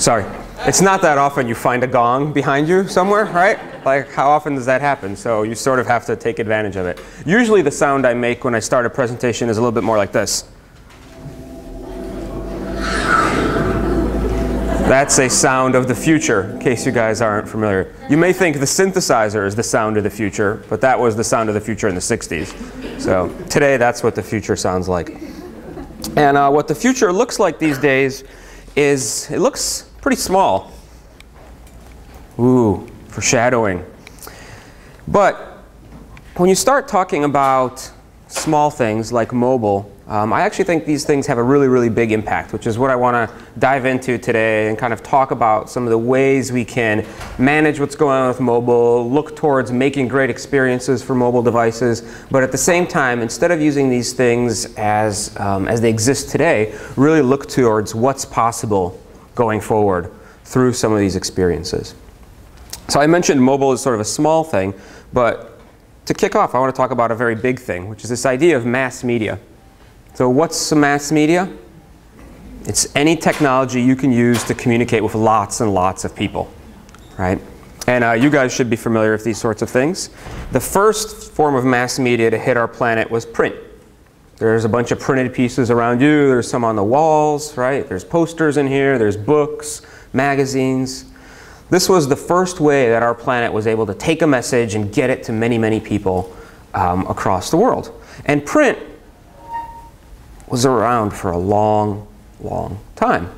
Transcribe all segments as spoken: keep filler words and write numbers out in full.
Sorry. It's not that often you find a gong behind you somewhere, right? Like, how often does that happen? So you sort of have to take advantage of it. Usually the sound I make when I start a presentation is a little bit more like this. That's a sound of the future, in case you guys aren't familiar. You may think the synthesizer is the sound of the future, but that was the sound of the future in the sixties. So today, that's what the future sounds like. And uh, what the future looks like these days is, it looks pretty small. Ooh, foreshadowing. But when you start talking about small things like mobile, um, I actually think these things have a really, really big impact, which is what I want to dive into today and kind of talk about some of the ways we can manage what's going on with mobile, look towards making great experiences for mobile devices, but at the same time, instead of using these things as, um, as they exist today, really look towards what's possible going forward through some of these experiences. So I mentioned mobile is sort of a small thing, but to kick off, I want to talk about a very big thing, which is this idea of mass media. So what's mass media? It's any technology you can use to communicate with lots and lots of people, right? And uh, you guys should be familiar with these sorts of things. The first form of mass media to hit our planet was print. There's a bunch of printed pieces around you. There's some on the walls, right? There's posters in here. There's books, magazines. This was the first way that our planet was able to take a message and get it to many, many people um, across the world. And print was around for a long, long time. In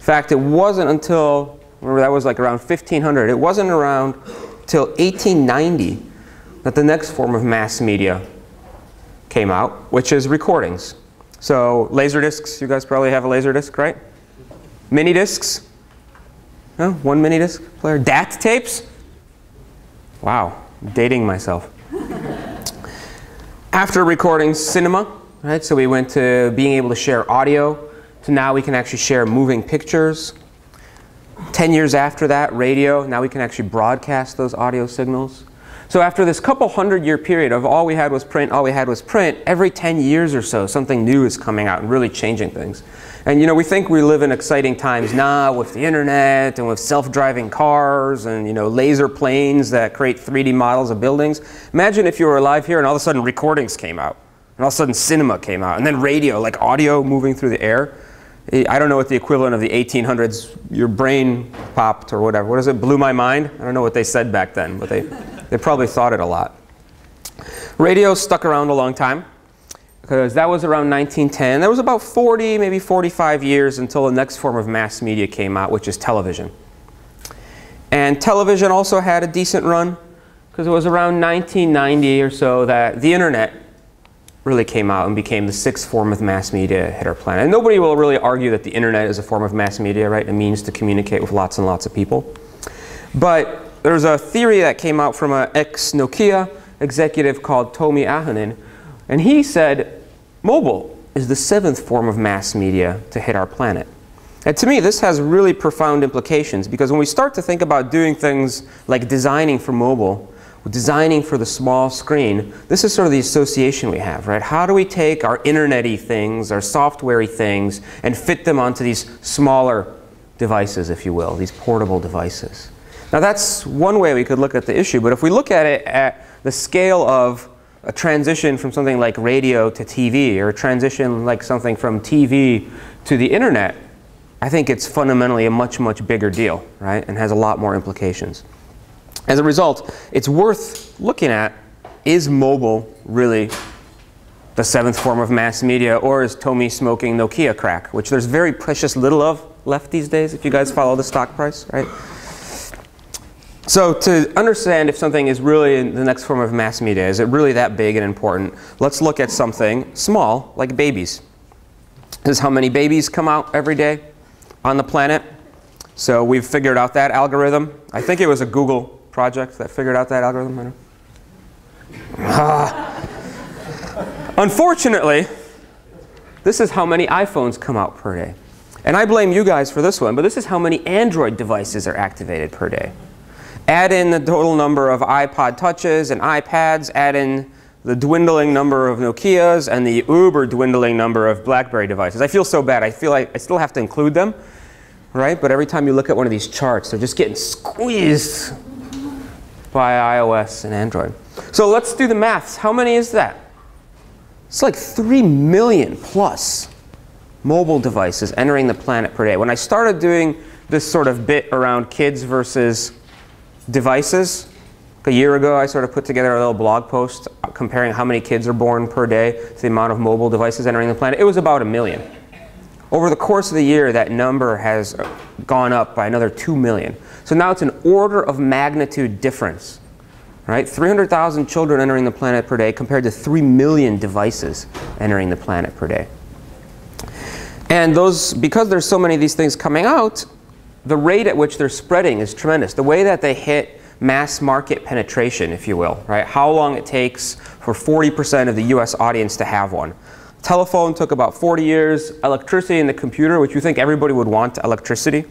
fact, it wasn't until, remember that was like around fifteen hundred. It wasn't around till eighteen ninety that the next form of mass media came out, which is recordings. So laser discs, you guys probably have a laser disc, right? Mini discs? No? One mini disc player? D A T tapes? Wow, I'm dating myself. After recording cinema, right? So we went to being able to share audio, to now we can actually share moving pictures. Ten years after that, radio, now we can actually broadcast those audio signals. So after this couple hundred year period of all we had was print, all we had was print, every ten years or so something new is coming out and really changing things. And you know, we think we live in exciting times now with the internet and with self-driving cars and you know, laser planes that create three D models of buildings. Imagine if you were alive here and all of a sudden recordings came out. And all of a sudden cinema came out and then radio, like audio moving through the air. I don't know what the equivalent of the eighteen hundreds, your brain popped or whatever. What is it? Blew my mind? I don't know what they said back then, but they They probably thought it a lot. Radio stuck around a long time because that was around nineteen ten. That was about forty, maybe forty-five years until the next form of mass media came out, which is television. And television also had a decent run because it was around nineteen ninety or so that the internet really came out and became the sixth form of mass media hit our planet. And nobody will really argue that the internet is a form of mass media, right? A means to communicate with lots and lots of people. But there's a theory that came out from an ex-Nokia executive called Tomi Ahonen, and he said mobile is the seventh form of mass media to hit our planet. And to me, this has really profound implications, because when we start to think about doing things like designing for mobile, designing for the small screen, this is sort of the association we have, right? How do we take our internet-y things, our software-y things, and fit them onto these smaller devices, if you will, these portable devices? Now that's one way we could look at the issue, but if we look at it at the scale of a transition from something like radio to T V, or a transition like something from T V to the internet, I think it's fundamentally a much, much bigger deal, right? And has a lot more implications. As a result, it's worth looking at, is mobile really the seventh form of mass media, or is Tomi smoking Nokia crack, which there's very precious little of left these days, if you guys follow the stock price, right? So to understand if something is really the next form of mass media, is it really that big and important, let's look at something small, like babies. This is how many babies come out every day on the planet. So we've figured out that algorithm. I think it was a Google project that figured out that algorithm. I don't know. Ah. Unfortunately, this is how many iPhones come out per day. And I blame you guys for this one, but this is how many Android devices are activated per day. Add in the total number of iPod touches and iPads, add in the dwindling number of Nokias and the uber dwindling number of BlackBerry devices. I feel so bad. I feel like I still have to include them. right? But every time you look at one of these charts, they're just getting squeezed by iOS and Android. So let's do the maths. How many is that? It's like three million plus mobile devices entering the planet per day. When I started doing this sort of bit around kids versus devices, a year ago I sort of put together a little blog post comparing how many kids are born per day to the amount of mobile devices entering the planet. It was about a million. Over the course of the year, that number has gone up by another two million. So now it's an order of magnitude difference, right? three hundred thousand children entering the planet per day compared to three million devices entering the planet per day. And those, because there's so many of these things coming out, the rate at which they're spreading is tremendous. The way that they hit mass market penetration, if you will, right? How long it takes for forty percent of the U S audience to have one. Telephone took about forty years. Electricity and the computer, which you think everybody would want electricity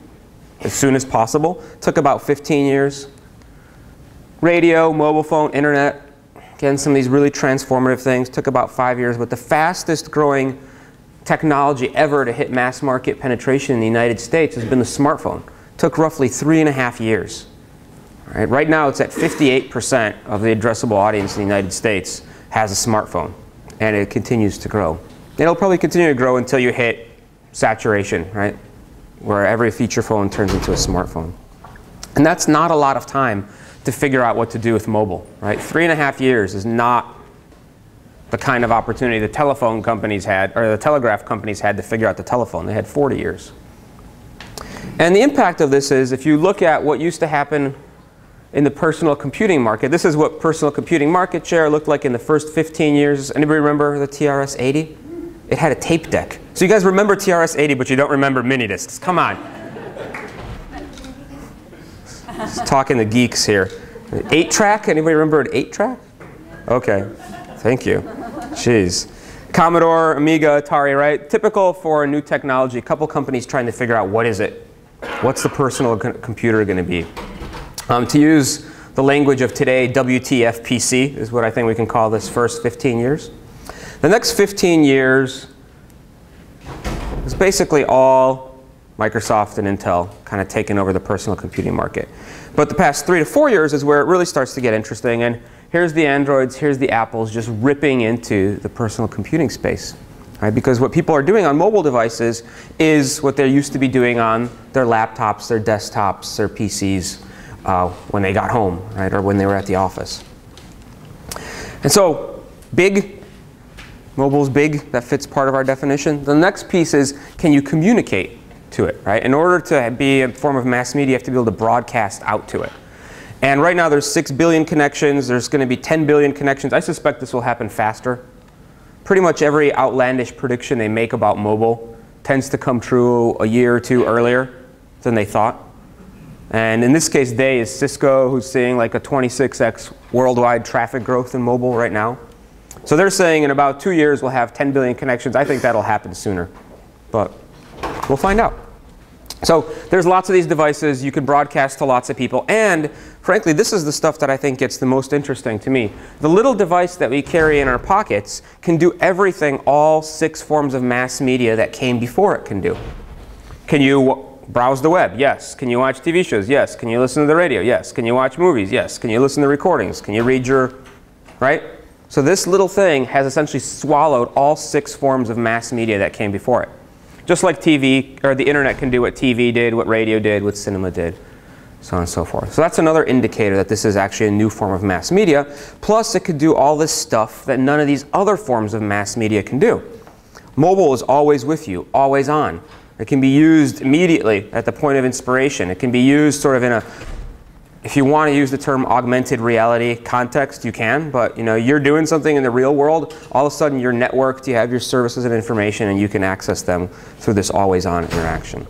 as soon as possible, took about fifteen years. Radio, mobile phone, internet, again, some of these really transformative things took about five years. But the fastest growing technology ever to hit mass market penetration in the United States has been the smartphone. It took roughly three and a half years. All right, right now it's at fifty-eight percent of the addressable audience in the United States has a smartphone, and it continues to grow. It'll probably continue to grow until you hit saturation, right? Where every feature phone turns into a smartphone. And that's not a lot of time to figure out what to do with mobile, right? Three and a half years is not the kind of opportunity the telephone companies had, or the telegraph companies had to figure out the telephone. They had forty years. And the impact of this is, if you look at what used to happen in the personal computing market, this is what personal computing market share looked like in the first fifteen years. Anybody remember the T R S eighty? It had a tape deck. So you guys remember T R S eighty, but you don't remember mini discs. Come on. Just talking to geeks here. eight track? Anybody remember an eight track? Okay. Thank you. Jeez. Commodore, Amiga, Atari, right? Typical for a new technology. A couple companies trying to figure out what is it? What's the personal co- computer going to be? Um, to use the language of today, W T F P C is what I think we can call this first fifteen years. The next fifteen years is basically all Microsoft and Intel kind of taking over the personal computing market. But the past three to four years is where it really starts to get interesting. And here's the Androids, here's the Apples just ripping into the personal computing space. Right? Because what people are doing on mobile devices is what they used to be doing on their laptops, their desktops, their P Cs. Uh, when they got home, right, or when they were at the office. And so, big, mobile's big, that fits part of our definition. The next piece is, can you communicate to it, right? In order to be a form of mass media, you have to be able to broadcast out to it. And right now there's six billion connections, there's going to be ten billion connections. I suspect this will happen faster. Pretty much every outlandish prediction they make about mobile tends to come true a year or two earlier than they thought. And in this case, they is Cisco, who's seeing like a twenty-six x worldwide traffic growth in mobile right now. So they're saying in about two years we'll have ten billion connections. I think that'll happen sooner, but we'll find out. So there's lots of these devices. You can broadcast to lots of people. And frankly, this is the stuff that I think gets the most interesting to me. The little device that we carry in our pockets can do everything all six forms of mass media that came before it can do. Can you browse the web? Yes. Can you watch T V shows? Yes. Can you listen to the radio? Yes. Can you watch movies? Yes. Can you listen to recordings? Can you read your, right? So this little thing has essentially swallowed all six forms of mass media that came before it. Just like T V, or the internet can do what T V did, what radio did, what cinema did, so on and so forth. So that's another indicator that this is actually a new form of mass media. Plus it could do all this stuff that none of these other forms of mass media can do. Mobile is always with you, always on. It can be used immediately at the point of inspiration. It can be used sort of in a, if you want to use the term augmented reality context, you can. But you know, you're doing something in the real world. All of a sudden, you're networked. You have your services and information, and you can access them through this always-on interaction.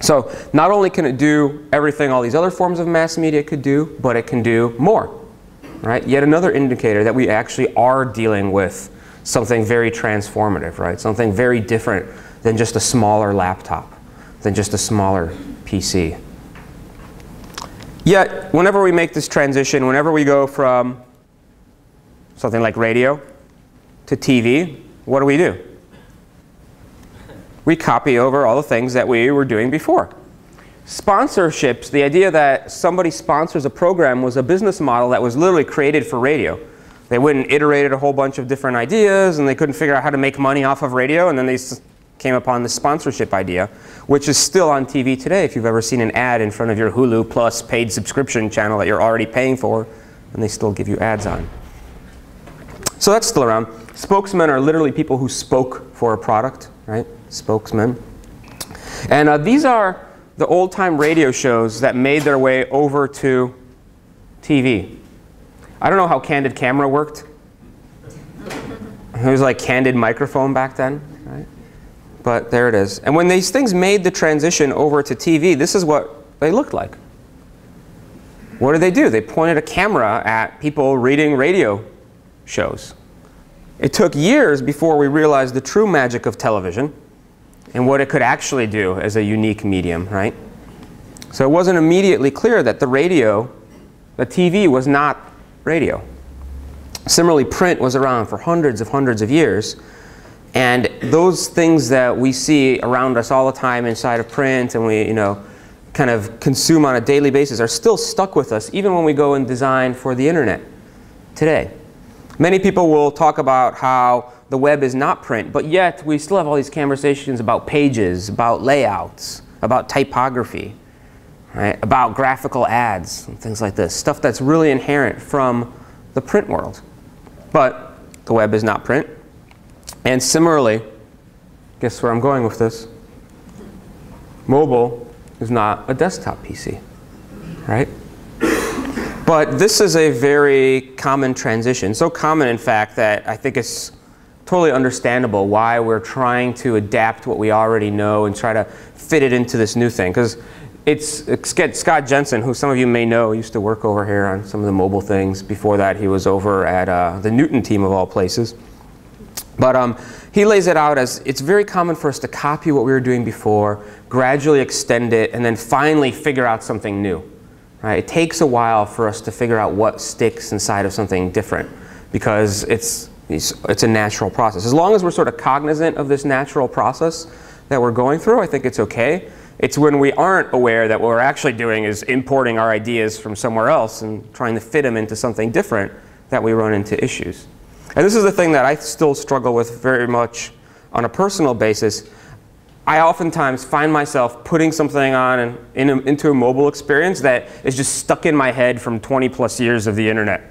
So not only can it do everything all these other forms of mass media could do, but it can do more. Right? Yet another indicator that we actually are dealing with something very transformative, right? Something very different than just a smaller laptop, than just a smaller P C. Yet, whenever we make this transition, whenever we go from something like radio to T V, what do we do? We copy over all the things that we were doing before. Sponsorships, the idea that somebody sponsors a program, was a business model that was literally created for radio. They went and iterated a whole bunch of different ideas, and they couldn't figure out how to make money off of radio, and then they came upon the sponsorship idea, which is still on T V today. If you've ever seen an ad in front of your Hulu Plus paid subscription channel that you're already paying for, and they still give you ads on. So that's still around. Spokesmen are literally people who spoke for a product, right? Spokesmen. And uh, these are the old-time radio shows that made their way over to T V. I don't know how Candid Camera worked. It was like Candid Microphone back then, right? But there it is. And when these things made the transition over to T V, this is what they looked like. What did they do? They pointed a camera at people reading radio shows. It took years before we realized the true magic of television and what it could actually do as a unique medium, right? So it wasn't immediately clear that the radio, the T V was not radio. Similarly, print was around for hundreds of hundreds of years. And those things that we see around us all the time inside of print and we, you know, kind of consume on a daily basis are still stuck with us even when we go and design for the internet today. Many people will talk about how the web is not print, but yet we still have all these conversations about pages, about layouts, about typography, right? About graphical ads and things like this, stuff that's really inherent from the print world. But the web is not print. And similarly, guess where I'm going with this? Mobile is not a desktop P C, right? But this is a very common transition. So common, in fact, that I think it's totally understandable why we're trying to adapt what we already know and try to fit it into this new thing. Because it's, it's Scott Jensen, who some of you may know, used to work over here on some of the mobile things. Before that, he was over at uh, the Newton team of all places. But um, he lays it out as it's very common for us to copy what we were doing before, gradually extend it, and then finally figure out something new. Right? It takes a while for us to figure out what sticks inside of something different because it's, it's, it's a natural process. As long as we're sort of cognizant of this natural process that we're going through, I think it's okay. It's when we aren't aware that what we're actually doing is importing our ideas from somewhere else and trying to fit them into something different that we run into issues. And this is the thing that I still struggle with very much on a personal basis. I oftentimes find myself putting something on and in a, into a mobile experience that is just stuck in my head from twenty plus years of the internet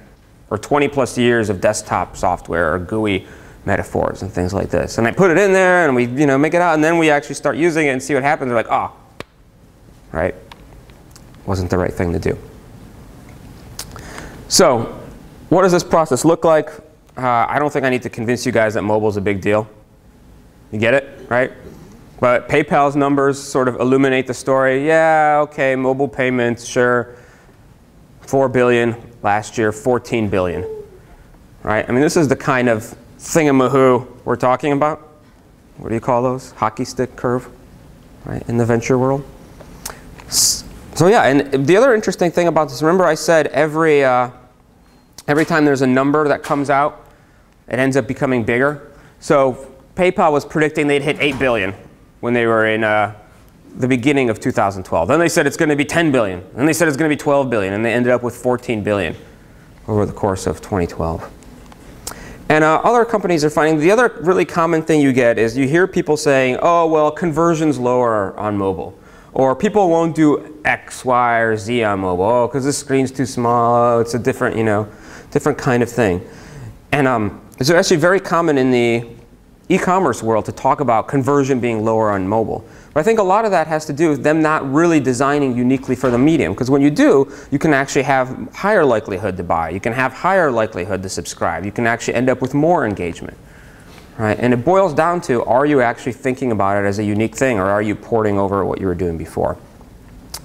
or twenty plus years of desktop software or G U I metaphors and things like this. And I put it in there and we, you know, make it out and then we actually start using it and see what happens. They're like, ah, oh, right? Wasn't the right thing to do. So what does this process look like? Uh, I don't think I need to convince you guys that mobile is a big deal. You get it, right? But PayPal's numbers sort of illuminate the story. Yeah, okay, mobile payments, sure. four billion last year, fourteen billion. Right? I mean, this is the kind of thingamahoo we're talking about. What do you call those? Hockey stick curve, right? In the venture world. So yeah, and the other interesting thing about this, remember I said every, uh, every time there's a number that comes out, it ends up becoming bigger. So PayPal was predicting they'd hit eight billion when they were in uh, the beginning of two thousand twelve. Then they said it's going to be ten billion. Then they said it's going to be twelve billion. And they ended up with fourteen billion over the course of twenty twelve. And uh, other companies are finding the other really common thing you get is you hear people saying, oh, well, conversion's lower on mobile. Or people won't do X, Y, or Z on mobile. Oh, because the screen's too small. Oh, it's a different, you know, different kind of thing. And um, it's actually very common in the e-commerce world to talk about conversion being lower on mobile. But I think a lot of that has to do with them not really designing uniquely for the medium. Because when you do, you can actually have higher likelihood to buy. You can have higher likelihood to subscribe. You can actually end up with more engagement. Right? And it boils down to, are you actually thinking about it as a unique thing, or are you porting over what you were doing before?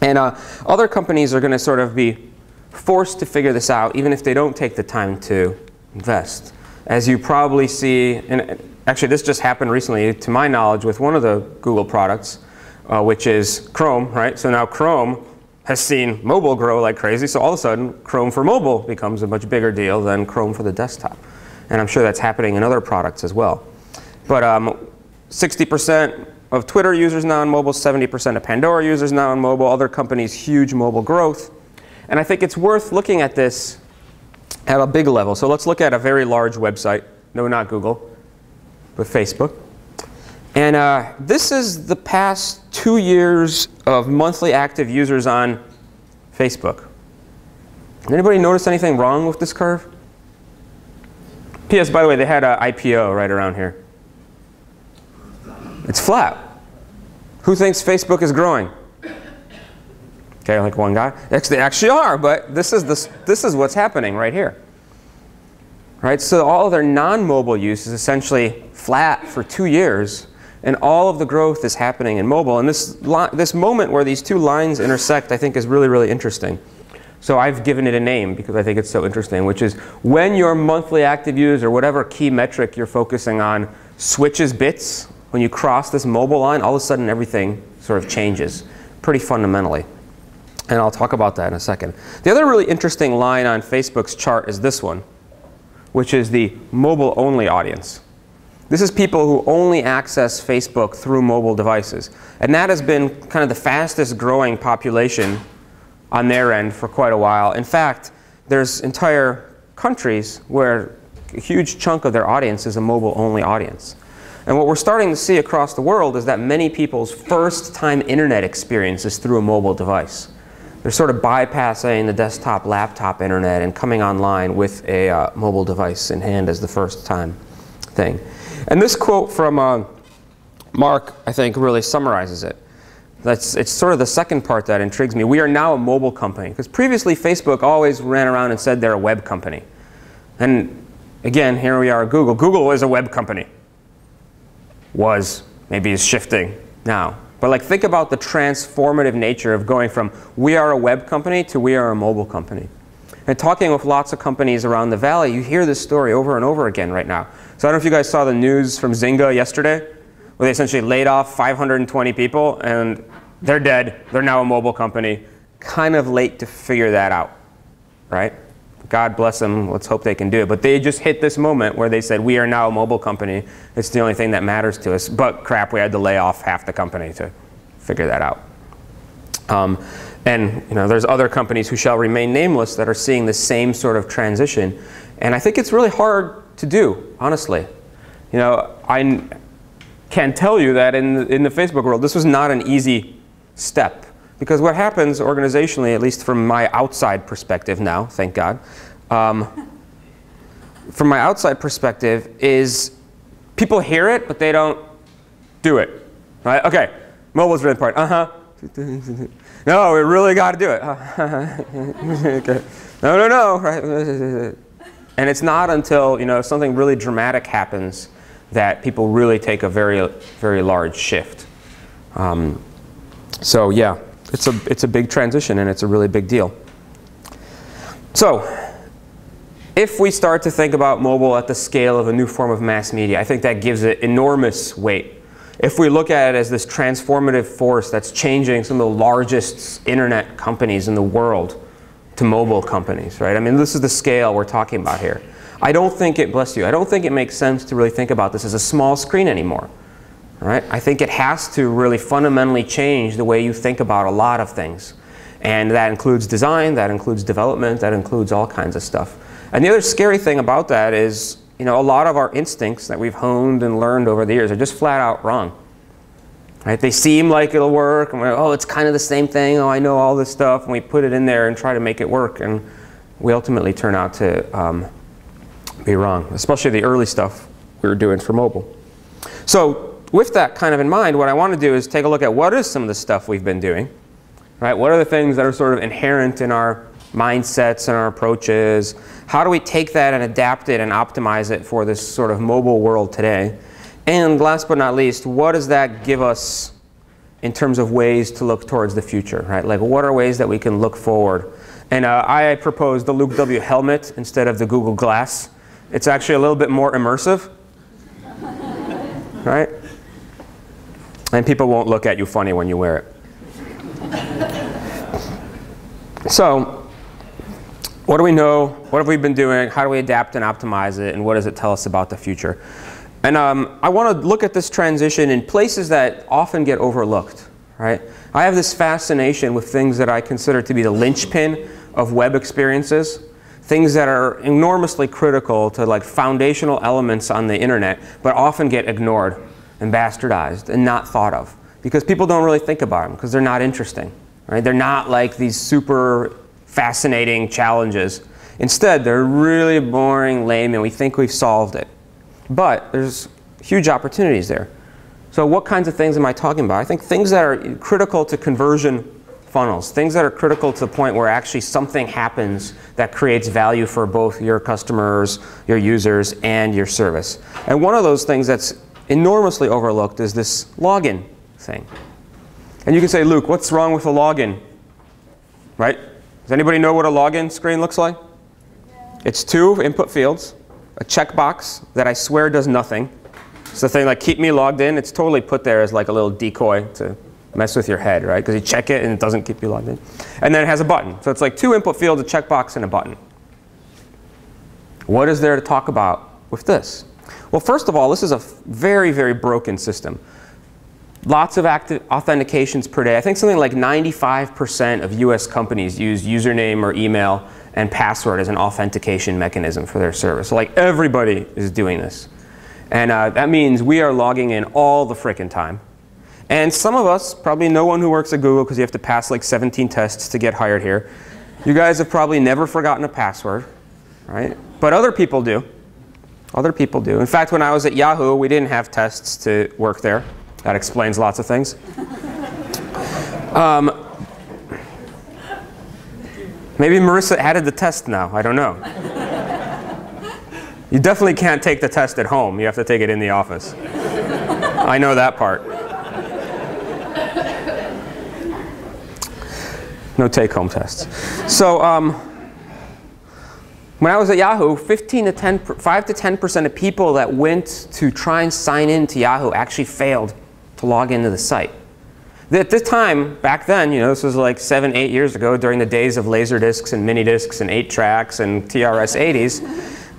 And uh, other companies are going to sort of be forced to figure this out, even if they don't take the time to invest. As you probably see, and actually this just happened recently, to my knowledge, with one of the Google products, uh, which is Chrome, right? So now Chrome has seen mobile grow like crazy, so all of a sudden Chrome for mobile becomes a much bigger deal than Chrome for the desktop. And I'm sure that's happening in other products as well. But um, sixty percent of Twitter users now on mobile, seventy percent of Pandora users now on mobile, other companies' huge mobile growth. And I think it's worth looking at this at a big level. So let's look at a very large website. No, not Google, but Facebook. And uh, this is the past two years of monthly active users on Facebook. Anybody notice anything wrong with this curve? P S By the way, they had an I P O right around here. It's flat. Who thinks Facebook is growing? Okay, like one guy. They actually are, but this is, this, this is what's happening right here. Right? So all of their non-mobile use is essentially flat for two years, and all of the growth is happening in mobile. And this, this moment where these two lines intersect, I think, is really, really interesting. So I've given it a name because I think it's so interesting, which is when your monthly active user, whatever key metric you're focusing on, switches bits, when you cross this mobile line, all of a sudden everything sort of changes pretty fundamentally. And I'll talk about that in a second. The other really interesting line on Facebook's chart is this one, which is the mobile-only audience. This is people who only access Facebook through mobile devices. And that has been kind of the fastest growing population on their end for quite a while. In fact, there's entire countries where a huge chunk of their audience is a mobile-only audience. And what we're starting to see across the world is that many people's first-time internet experience is through a mobile device. They're sort of bypassing the desktop, laptop internet and coming online with a uh, mobile device in hand as the first time thing. And this quote from uh, Mark, I think, really summarizes it. That's, it's sort of the second part that intrigues me. We are now a mobile company. Because previously, Facebook always ran around and said they're a web company. And again, here we are at Google. Google is a web company. Was. Maybe is shifting now. But like, think about the transformative nature of going from we are a web company to we are a mobile company. And talking with lots of companies around the valley, you hear this story over and over again right now. So I don't know if you guys saw the news from Zynga yesterday, where they essentially laid off five hundred twenty people, and they're dead. They're now a mobile company. Kind of late to figure that out, right? God bless them. Let's hope they can do it. But they just hit this moment where they said, we are now a mobile company. It's the only thing that matters to us. But crap, we had to lay off half the company to figure that out. Um, and you know, there's other companies who shall remain nameless that are seeing the same sort of transition. And I think it's really hard to do, honestly. You know, I can tell you that in the, in the Facebook world, this was not an easy step. Because what happens organizationally, at least from my outside perspective now, thank God, um, from my outside perspective is people hear it, but they don't do it. Right? OK, mobile's really important. Uh-huh. No, we really got to do it. Okay. No, no, no. Right? And it's not until you know something really dramatic happens that people really take a very, very large shift. Um, so yeah. It's a, it's a big transition, and it's a really big deal. So if we start to think about mobile at the scale of a new form of mass media, I think that gives it enormous weight. If we look at it as this transformative force that's changing some of the largest internet companies in the world to mobile companies, right? I mean, this is the scale we're talking about here. I don't think it, bless you, I don't think it makes sense to really think about this as a small screen anymore. Right? I think it has to really fundamentally change the way you think about a lot of things. And that includes design, that includes development, that includes all kinds of stuff. And the other scary thing about that is, you know, a lot of our instincts that we've honed and learned over the years are just flat out wrong. Right? They seem like it'll work, and we're like, oh, it's kind of the same thing, oh, I know all this stuff, and we put it in there and try to make it work, and we ultimately turn out to um, be wrong, especially the early stuff we were doing for mobile. So, with that kind of in mind, what I want to do is take a look at what is some of the stuff we've been doing, right? What are the things that are sort of inherent in our mindsets and our approaches? How do we take that and adapt it and optimize it for this sort of mobile world today? And last but not least, what does that give us in terms of ways to look towards the future, right? Like, what are ways that we can look forward? And uh, I proposed the Luke W. helmet instead of the Google Glass. It's actually a little bit more immersive, right? And people won't look at you funny when you wear it. So what do we know? What have we been doing? How do we adapt and optimize it? And what does it tell us about the future? And um, I want to look at this transition in places that often get overlooked, right? I have this fascination with things that I consider to be the linchpin of web experiences, things that are enormously critical to like foundational elements on the internet, but often get ignored and bastardized and not thought of because people don't really think about them because they're not interesting, right? They're not like these super fascinating challenges. Instead, they're really boring, lame, and we think we've solved it. But there's huge opportunities there. So what kinds of things am I talking about? I think things that are critical to conversion funnels, things that are critical to the point where actually something happens that creates value for both your customers, your users, and your service. And one of those things that's enormously overlooked is this login thing. And you can say, Luke, what's wrong with a login? Right? Does anybody know what a login screen looks like? Yeah. It's two input fields, a checkbox that I swear does nothing. It's the thing like, keep me logged in. It's totally put there as like a little decoy to mess with your head, right? Because you check it and it doesn't keep you logged in. And then it has a button. So it's like two input fields, a checkbox, and a button. What is there to talk about with this? Well, first of all, this is a very, very broken system. Lots of active authentications per day. I think something like ninety-five percent of U S companies use username or email and password as an authentication mechanism for their service. So like everybody is doing this. And uh, that means we are logging in all the frickin' time. And some of us, probably no one who works at Google because you have to pass like seventeen tests to get hired here, you guys have probably never forgotten a password, right? But other people do. Other people do. In fact, when I was at Yahoo, we didn't have tests to work there. That explains lots of things. um, maybe Marissa added the test now. I don't know. You definitely can't take the test at home. You have to take it in the office. I know that part. No take-home tests. So um, when I was at Yahoo, fifteen to ten, five to ten percent of people that went to try and sign in to Yahoo actually failed to log into the site. At this time, back then, you know, this was like seven, eight years ago during the days of laser discs and mini discs and eight tracks and T R S eighties.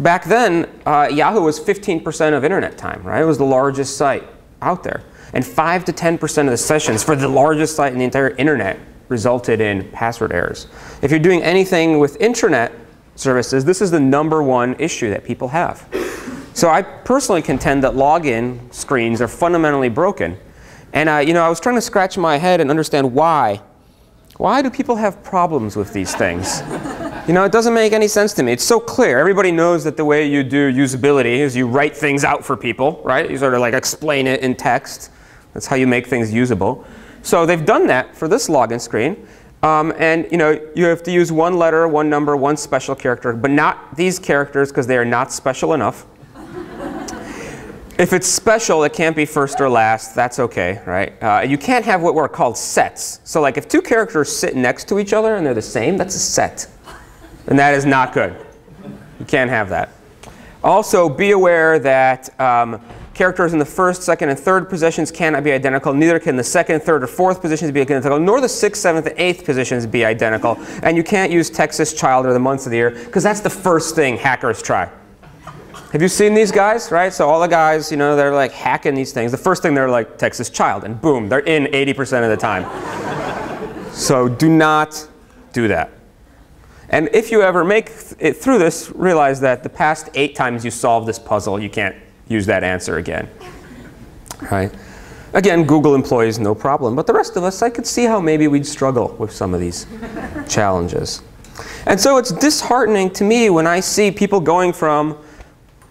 Back then, uh, Yahoo was fifteen percent of internet time, right? It was the largest site out there. And five to ten percent of the sessions for the largest site in the entire internet resulted in password errors. If you're doing anything with intranet services, this is the number one issue that people have. So I personally contend that login screens are fundamentally broken. And uh, you know, I was trying to scratch my head and understand why. Why do people have problems with these things? You know, it doesn't make any sense to me. It's so clear. Everybody knows that the way you do usability is you write things out for people, right? You sort of like explain it in text. That's how you make things usable. So they've done that for this login screen. Um, and you know, you have to use one letter, one number, one special character, but not these characters because they are not special enough. If it's special, it can't be first or last. That's OK, right? Uh, you can't have what were called sets. So like if two characters sit next to each other and they're the same, that's a set. And that is not good. You can't have that. Also, be aware that um, characters in the first, second, and third positions cannot be identical. Neither can the second, third, or fourth positions be identical, nor the sixth, seventh, and eighth positions be identical. And you can't use Texas child or the months of the year, because that's the first thing hackers try. Have you seen these guys, right? So all the guys, you know, they're like hacking these things. The first thing they're like, Texas child, and boom, they're in eighty percent of the time. So do not do that. And if you ever make it through this, realize that the past eight times you solve this puzzle, you can't use that answer again, right? Again, Google employees, no problem. But the rest of us, I could see how maybe we'd struggle with some of these challenges. And so it's disheartening to me when I see people going from,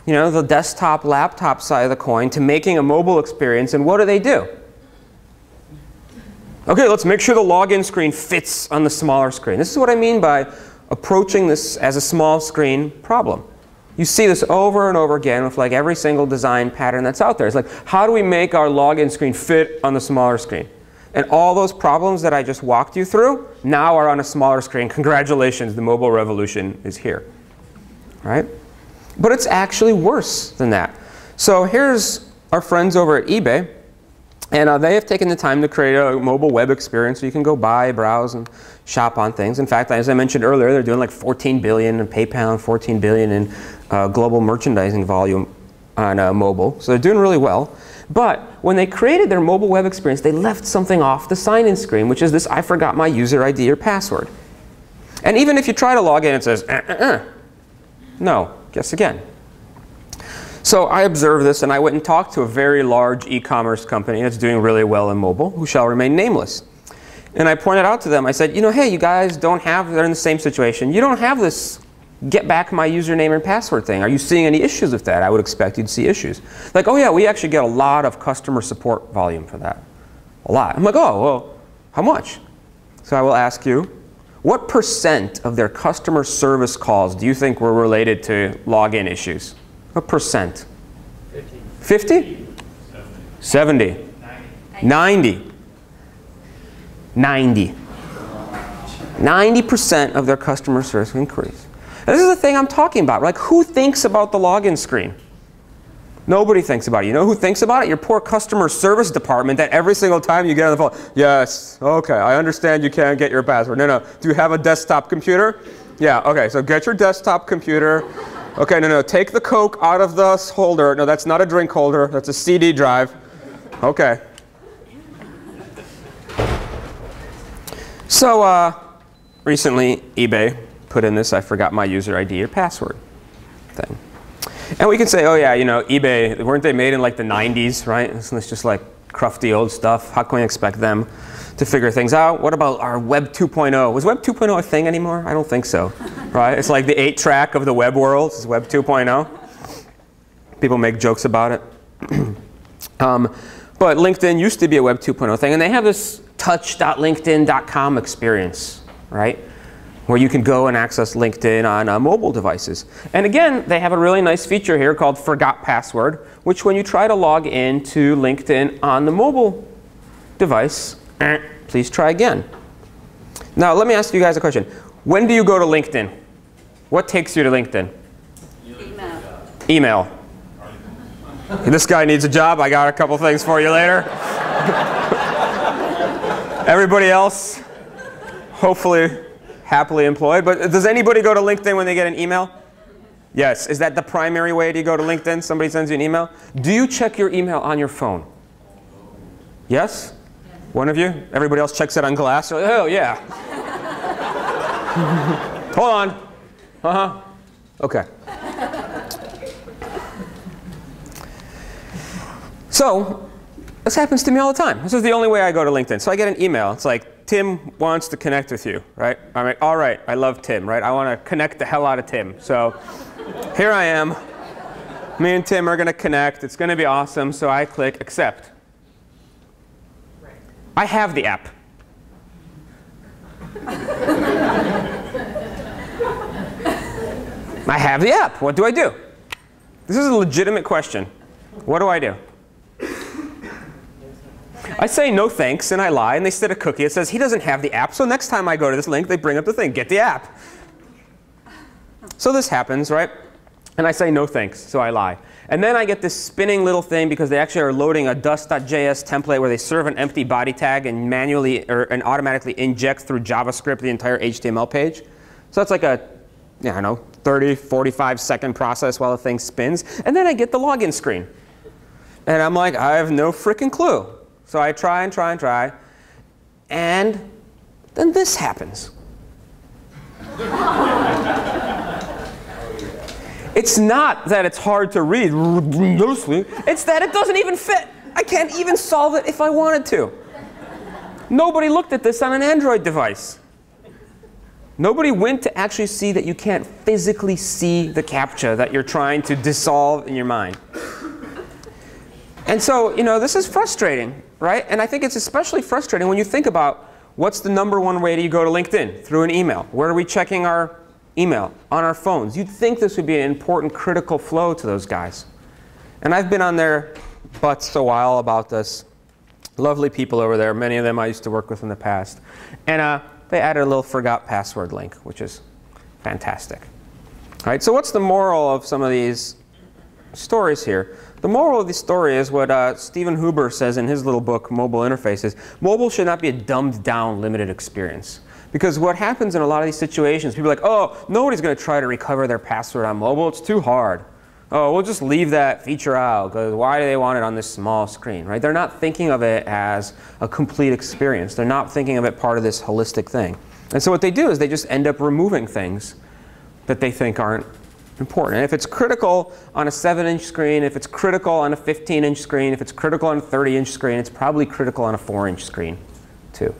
you know, the desktop, laptop side of the coin to making a mobile experience. And what do they do? OK, let's make sure the login screen fits on the smaller screen. This is what I mean by approaching this as a small screen problem. You see this over and over again with like every single design pattern that's out there. It's like, how do we make our login screen fit on the smaller screen? And all those problems that I just walked you through now are on a smaller screen. Congratulations, the mobile revolution is here, right? But it's actually worse than that. So here's our friends over at eBay. And uh, they have taken the time to create a mobile web experience so you can go buy, browse, and shop on things. In fact, as I mentioned earlier, they're doing like fourteen billion in PayPal and fourteen billion in uh, global merchandising volume on uh, mobile, so they're doing really well. But when they created their mobile web experience, they left something off the sign-in screen, which is this I forgot my user I D or password. And even if you try to log in, it says, uh, uh, uh. No, guess again. So I observed this, and I went and talked to a very large e-commerce company that's doing really well in mobile, who shall remain nameless. And I pointed out to them, I said, you know, hey, you guys don't have, they're in the same situation. You don't have this get back my username and password thing. Are you seeing any issues with that? I would expect you'd see issues. Like, oh yeah, we actually get a lot of customer support volume for that. A lot. I'm like, oh, well, how much? So I will ask you, what percent of their customer service calls do you think were related to login issues? What percent? fifty. fifty? seventy. seventy. ninety. ninety. ninety percent of their customer service inquiries. And this is the thing I'm talking about. Like, who thinks about the login screen? Nobody thinks about it. You know who thinks about it? Your poor customer service department that every single time you get on the phone, yes, okay, I understand you can't get your password. No, no, do you have a desktop computer? Yeah, okay, so get your desktop computer. Okay, no, no, take the Coke out of the holder. No, that's not a drink holder, that's a C D drive. Okay. So uh, recently, eBay put in this I forgot my user I D or password thing. And we can say, oh yeah, you know, eBay, weren't they made in like the nineties, right? Isn't this just like crufty old stuff? How can we expect them to figure things out? What about our Web two point oh? Was Web two point oh a thing anymore? I don't think so, right? It's like the eight track of the web world, it's Web two point oh. People make jokes about it. um, but LinkedIn used to be a Web two point oh thing, and they have this touch dot linkedin dot com experience, right? Where you can go and access LinkedIn on uh, mobile devices. And again, they have a really nice feature here called Forgot Password, which when you try to log in to LinkedIn on the mobile device, eh, please try again. Now, let me ask you guys a question. When do you go to LinkedIn? What takes you to LinkedIn? Email. Email. This guy needs a job. I got a couple things for you later. Everybody else, hopefully, happily employed. But does anybody go to LinkedIn when they get an email? Yes. Is that the primary way to go to LinkedIn? Somebody sends you an email? Do you check your email on your phone? Yes? Yes. One of you? Everybody else checks it on Glass? Like, oh, yeah. Hold on. Uh-huh. OK. So this happens to me all the time. This is the only way I go to LinkedIn. So I get an email. It's like, Tim wants to connect with you, right? I'm like, all right, I love Tim, right? I want to connect the hell out of Tim. So here I am. Me and Tim are going to connect. It's going to be awesome. So I click accept. I have the app. I have the app. What do I do? This is a legitimate question. What do I do? I say no thanks, and I lie, and they set a cookie. It says, he doesn't have the app, so next time I go to this link, they bring up the thing, get the app. So this happens, right? And I say no thanks, so I lie. And then I get this spinning little thing because they actually are loading a dust dot J S template where they serve an empty body tag and manually or and automatically inject through JavaScript the entire H T M L page. So that's like a, I don't know, thirty, forty-five second process while the thing spins. And then I get the login screen. And I'm like, I have no freaking clue. So I try and try and try, and then this happens. It's not that it's hard to read. It's that it doesn't even fit. I can't even solve it if I wanted to. Nobody looked at this on an Android device. Nobody went to actually see that you can't physically see the CAPTCHA that you're trying to dissolve in your mind. And so, you know, this is frustrating, right? And I think it's especially frustrating when you think about what's the number one way that you go to LinkedIn? Through an email. Where are we checking our email? On our phones. You'd think this would be an important critical flow to those guys. And I've been on their butts a while about this. Lovely people over there. Many of them I used to work with in the past. And uh, they added a little forgot password link, which is fantastic. All right, so what's the moral of some of these stories here? The moral of the story is what uh, Stephen Huber says in his little book, Mobile Interfaces. Mobile should not be a dumbed-down, limited experience. Because what happens in a lot of these situations, people are like, oh, nobody's going to try to recover their password on mobile. It's too hard. oh, we'll just leave that feature out because why do they want it on this small screen, right? They're not thinking of it as a complete experience. They're not thinking of it part of this holistic thing. And so what they do is they just end up removing things that they think aren't important. And if it's critical on a seven inch screen, if it's critical on a fifteen inch screen, if it's critical on a thirty inch screen, it's probably critical on a four inch screen too.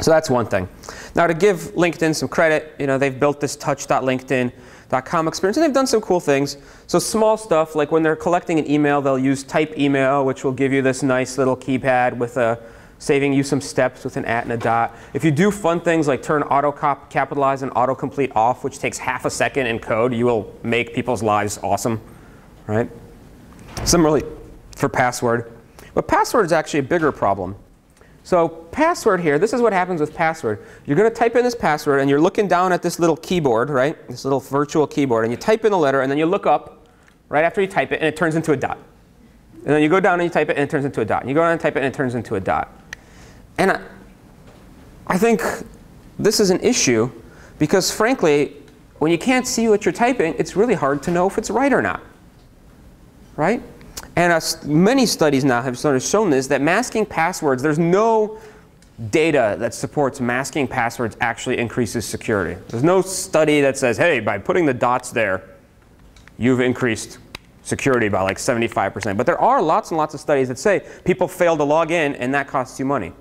So that's one thing. Now to give LinkedIn some credit, you know, they've built this touch dot linkedin dot com experience and they've done some cool things. So small stuff, like when they're collecting an email, they'll use type email, which will give you this nice little keypad with a saving you some steps with an at and a dot. If you do fun things like turn auto cap capitalize and autocomplete off, which takes half a second in code, you will make people's lives awesome, right? Similarly for password. But password is actually a bigger problem. So password here, this is what happens with password. You're going to type in this password and you're looking down at this little keyboard, right? This little virtual keyboard, and you type in the letter and then you look up right after you type it and it turns into a dot. And then you go down and you type it and it turns into a dot. And you go down and type it and it turns into a dot. And I, I think this is an issue because frankly, when you can't see what you're typing, it's really hard to know if it's right or not, right? And uh, many studies now have sort of shown this, that masking passwords, there's no data that supports masking passwords actually increases security. There's no study that says, hey, by putting the dots there, you've increased security by like seventy-five percent. But there are lots and lots of studies that say people fail to log in and that costs you money.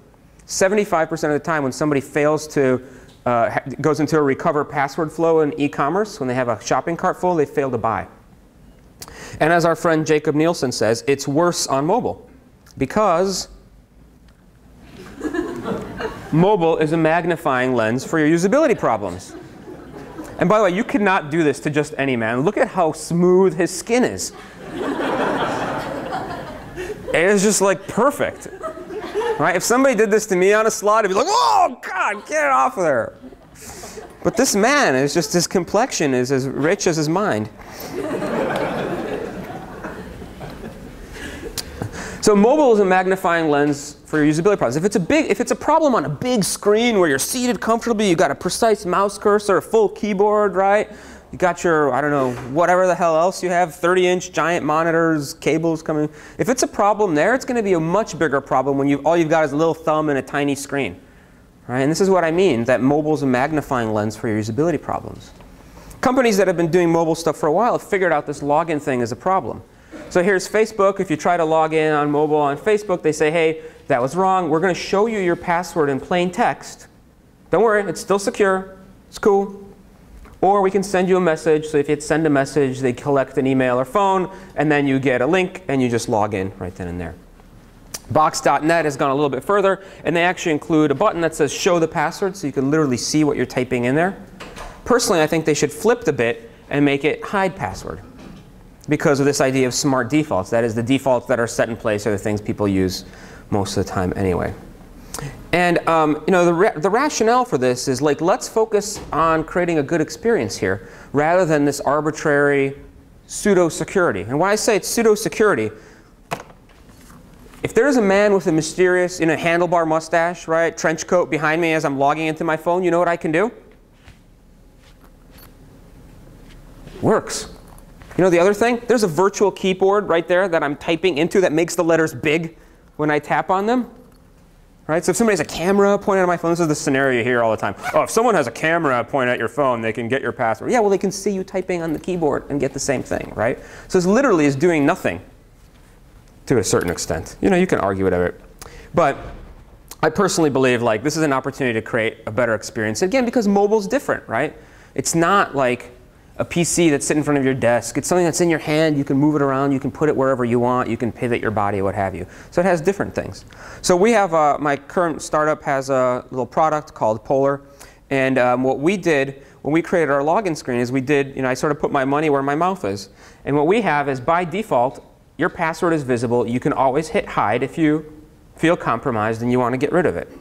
seventy-five percent of the time when somebody fails to, uh, ha goes into a recover password flow in e-commerce, when they have a shopping cart full, they fail to buy. And as our friend Jacob Nielsen says, it's worse on mobile because mobile is a magnifying lens for your usability problems. And by the way, you cannot do this to just any man. Look at how smooth his skin is. It's just like perfect. Right? If somebody did this to me on a slide, I'd be like, oh, God, get it off of there. But this man is just, his complexion is as rich as his mind. So mobile is a magnifying lens for your usability problems. If it's a big, if it's a problem on a big screen where you're seated comfortably, you've got a precise mouse cursor, a full keyboard, right? You got your, I don't know, whatever the hell else you have, thirty inch giant monitors, cables coming. If it's a problem there, it's going to be a much bigger problem when you've, all you've got is a little thumb and a tiny screen, right? And this is what I mean, that mobile is a magnifying lens for your usability problems. Companies that have been doing mobile stuff for a while have figured out this login thing is a problem. So here's Facebook. If you try to log in on mobile on Facebook, they say, hey, that was wrong. We're going to show you your password in plain text. Don't worry. It's still secure. It's cool. Or we can send you a message. So if you send a message, they collect an email or phone, and then you get a link, and you just log in right then and there. Box dot net has gone a little bit further, and they actually include a button that says show the password, so you can literally see what you're typing in there. Personally, I think they should flip the bit and make it hide password, because of this idea of smart defaults. That is, the defaults that are set in place are the things people use most of the time anyway. And um, you know, the, ra the rationale for this is, like, let's focus on creating a good experience here rather than this arbitrary pseudo-security. And when I say it's pseudo-security, if there's a man with a mysterious, you know, handlebar mustache, right, trench coat behind me as I'm logging into my phone, you know what I can do? Works. You know the other thing? There's a virtual keyboard right there that I'm typing into that makes the letters big when I tap on them. Right? So if somebody has a camera pointed at my phone, this is the scenario you hear all the time. Oh, if someone has a camera pointed at your phone, they can get your password. Yeah, well, they can see you typing on the keyboard and get the same thing, right? So this literally is doing nothing to a certain extent. You know, you can argue whatever. But I personally believe, like, this is an opportunity to create a better experience. Again, because mobile's different, right? It's not like a P C that's sitting in front of your desk. It's something that's in your hand. You can move it around. You can put it wherever you want. You can pivot your body, what have you. So it has different things. So we have, uh, my current startup has a little product called Polar. And um, what we did when we created our login screen is we did, you know, I sort of put my money where my mouth is. And what we have is, by default, your password is visible. You can always hit hide if you feel compromised and you want to get rid of it.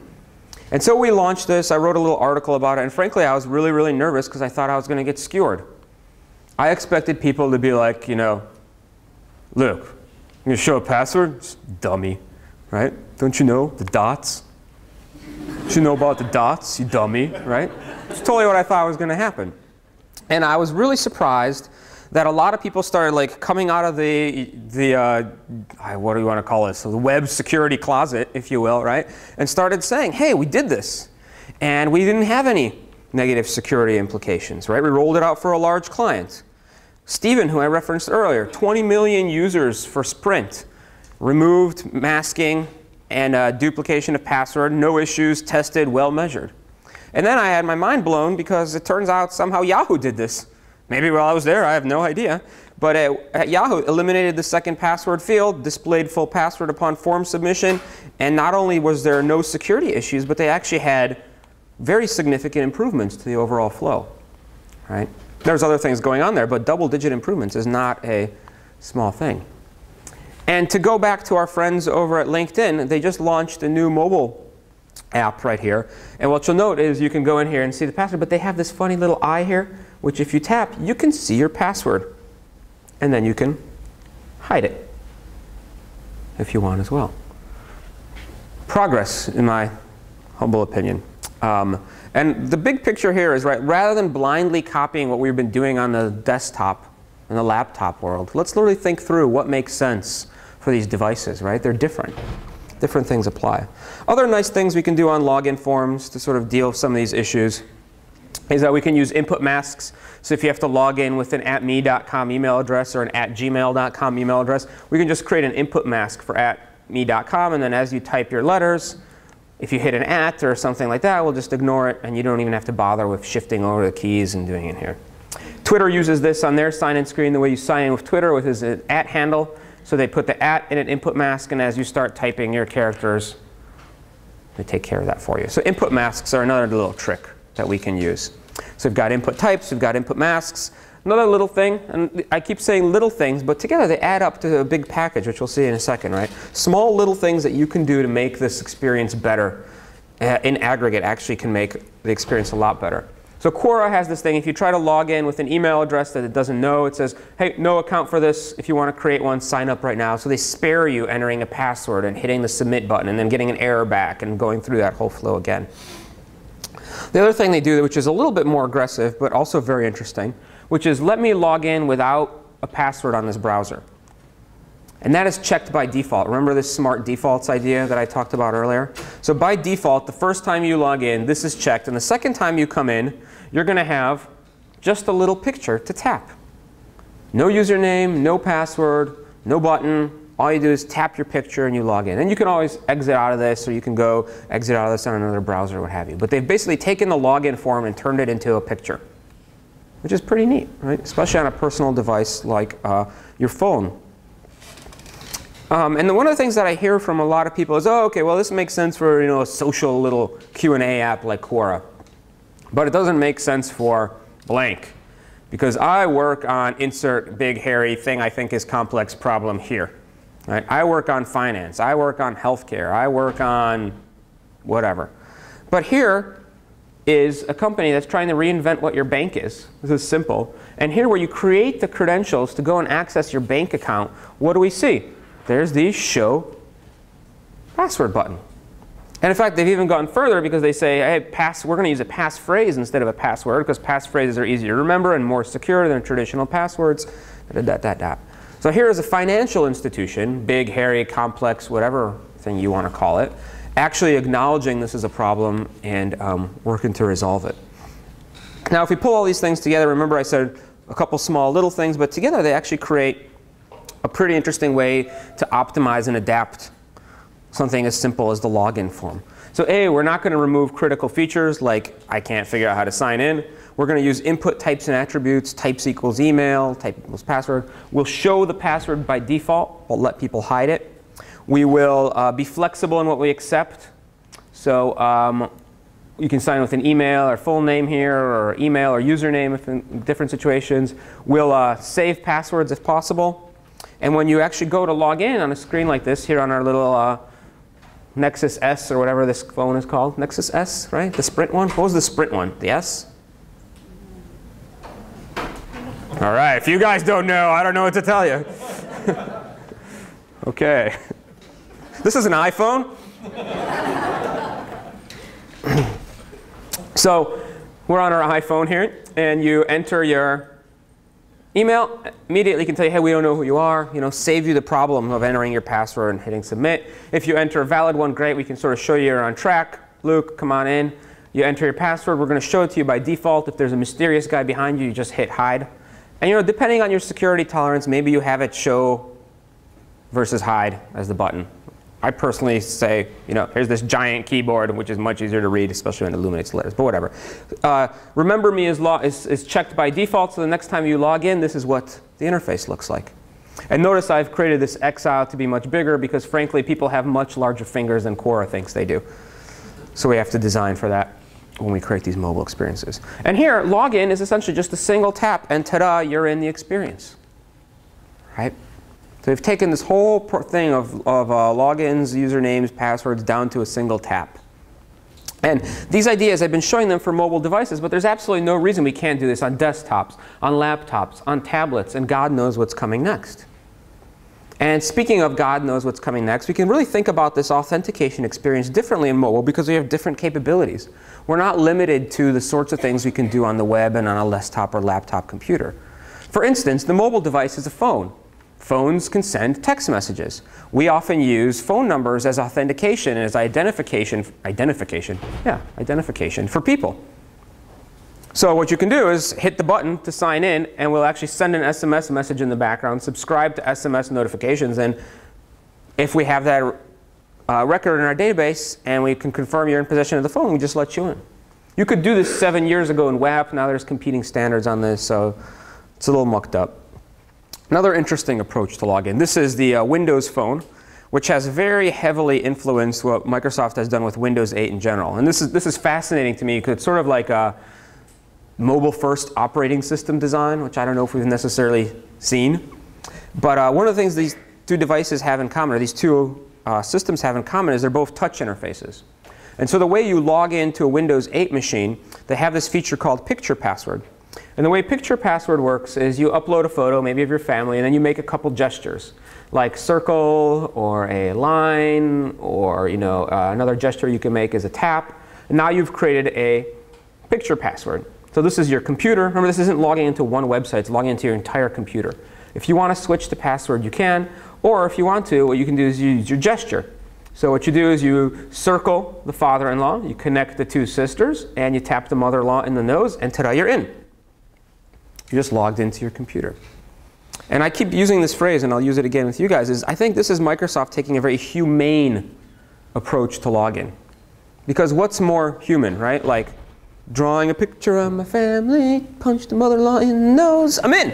And so we launched this. I wrote a little article about it. And frankly, I was really, really nervous because I thought I was going to get skewered. I expected people to be like, you know, look, I'm going to show a password, it's dummy, right? Don't you know the dots? Don't you know about the dots, you dummy, right? It's totally what I thought was going to happen. And I was really surprised that a lot of people started like coming out of the, the uh, what do you want to call it, so the web security closet, if you will, right? And started saying, hey, we did this. And we didn't have any negative security implications, right? We rolled it out for a large client. Steven, who I referenced earlier, twenty million users for Sprint, removed masking and uh, duplication of password, no issues, tested, well measured. And then I had my mind blown because it turns out somehow Yahoo did this. Maybe while I was there, I have no idea. But at, at Yahoo, eliminated the second password field, displayed full password upon form submission, and not only was there no security issues, but they actually had very significant improvements to the overall flow, right? There's other things going on there, but double-digit improvements is not a small thing. And to go back to our friends over at LinkedIn, they just launched a new mobile app right here. And what you'll note is you can go in here and see the password, but they have this funny little eye here, which if you tap, you can see your password. And then you can hide it if you want as well. Progress, in my humble opinion. Um, and the big picture here is, right, rather than blindly copying what we've been doing on the desktop and the laptop world, let's literally think through what makes sense for these devices, right? They're different. Different things apply. Other nice things we can do on login forms to sort of deal with some of these issues is that we can use input masks. So if you have to log in with an at me dot com email address or an at gmail dot com email address, we can just create an input mask for at me dot com, and then as you type your letters, if you hit an at or something like that, we'll just ignore it, and you don't even have to bother with shifting over the keys and doing it here. Twitter uses this on their sign-in screen. The way you sign in with Twitter with is an at handle. So they put the at in an input mask, and as you start typing your characters, they take care of that for you. So input masks are another little trick that we can use. So we've got input types, we've got input masks. Another little thing, and I keep saying little things, but together they add up to a big package, which we'll see in a second, right? Small little things that you can do to make this experience better uh, in aggregate actually can make the experience a lot better. So Quora has this thing. If you try to log in with an email address that it doesn't know, it says, hey, no account for this. If you want to create one, sign up right now. So they spare you entering a password and hitting the submit button and then getting an error back and going through that whole flow again. The other thing they do, which is a little bit more aggressive but also very interesting, which is let me log in without a password on this browser. And that is checked by default. Remember this smart defaults idea that I talked about earlier? So by default, the first time you log in, this is checked. And the second time you come in, you're going to have just a little picture to tap. No username, no password, no button. All you do is tap your picture and you log in. And you can always exit out of this, or you can go exit out of this on another browser or what have you. But they've basically taken the login form and turned it into a picture, which is pretty neat, right? Especially on a personal device like uh, your phone. Um, and the, one of the things that I hear from a lot of people is, oh, okay, well, this makes sense for, you know, a social little Q and A app like Quora. But it doesn't make sense for blank, because I work on insert big, hairy thing I think is complex problem here. Right? I work on finance. I work on healthcare. I work on whatever. But here is a company that's trying to reinvent what your bank is. This is simple. And here, where you create the credentials to go and access your bank account, what do we see? There's the show password button. And in fact, they've even gone further because they say, hey, pass, we're going to use a passphrase instead of a password because passphrases are easier to remember and more secure than traditional passwords. Da, da, da, da. So here is a financial institution, big, hairy, complex, whatever thing you want to call it, actually acknowledging this is a problem and um, working to resolve it. Now, if we pull all these things together, remember I said a couple small little things, but together they actually create a pretty interesting way to optimize and adapt something as simple as the login form. So A, we're not going to remove critical features like I can't figure out how to sign in. We're going to use input types and attributes, types equals email, type equals password. We'll show the password by default. We'll let people hide it. We will uh, be flexible in what we accept. So um, you can sign with an email or full name here, or email or username if in different situations. We'll uh, save passwords if possible. And when you actually go to log in on a screen like this here on our little uh, Nexus S or whatever this phone is called. Nexus S, right? The Sprint one? What was the Sprint one? The S? All right. If you guys don't know, I don't know what to tell you. OK. This is an iPhone. So we're on our iPhone here. And you enter your Email immediately can tell you, hey, we don't know who you are. You know, save you the problem of entering your password and hitting submit. If you enter a valid one, great. We can sort of show you you're on track. Luke, come on in. You enter your password. We're going to show it to you by default. If there's a mysterious guy behind you, you just hit hide. And you know, depending on your security tolerance, maybe you have it show versus hide as the button. I personally say, you know, here's this giant keyboard, which is much easier to read, especially when it illuminates the letters, but whatever. Uh, remember me is, is, is checked by default, so the next time you log in, this is what the interface looks like. And notice I've created this X out to be much bigger because, frankly, people have much larger fingers than Quora thinks they do. So we have to design for that when we create these mobile experiences. And here, login is essentially just a single tap, and ta-da, you're in the experience, right? So we've taken this whole thing of, of uh, logins, usernames, passwords down to a single tap. And these ideas, I've been showing them for mobile devices, but there's absolutely no reason we can't do this on desktops, on laptops, on tablets, and God knows what's coming next. And speaking of God knows what's coming next, we can really think about this authentication experience differently in mobile because we have different capabilities. We're not limited to the sorts of things we can do on the web and on a desktop or laptop computer. For instance, the mobile device is a phone. Phones can send text messages. We often use phone numbers as authentication and as identification, identification, yeah, identification for people. So what you can do is hit the button to sign in, and we'll actually send an S M S message in the background, subscribe to S M S notifications, and if we have that uh, record in our database and we can confirm you're in possession of the phone, we just let you in. You could do this seven years ago in W A P. Now there's competing standards on this, so it's a little mucked up. Another interesting approach to login. This is the uh, Windows Phone, which has very heavily influenced what Microsoft has done with Windows eight in general. And this is, this is fascinating to me because it's sort of like a mobile-first operating system design, which I don't know if we've necessarily seen. But uh, one of the things these two devices have in common, or these two uh, systems have in common, is they're both touch interfaces. And so the way you log into a Windows eight machine, they have this feature called Picture Password. And the way Picture Password works is you upload a photo, maybe of your family, and then you make a couple gestures, like circle or a line, or you know, uh, another gesture you can make is a tap. And now you've created a picture password. So this is your computer. Remember, this isn't logging into one website. It's logging into your entire computer. If you want to switch the password, you can. Or if you want to, what you can do is you use your gesture. So what you do is you circle the father-in-law, you connect the two sisters, and you tap the mother-in-law in the nose, and ta-da, you're in. You just logged into your computer. And I keep using this phrase, and I'll use it again with you guys, is I think this is Microsoft taking a very humane approach to login. Because what's more human, right? Like drawing a picture of my family, punch the mother-in-law in the nose, I'm in.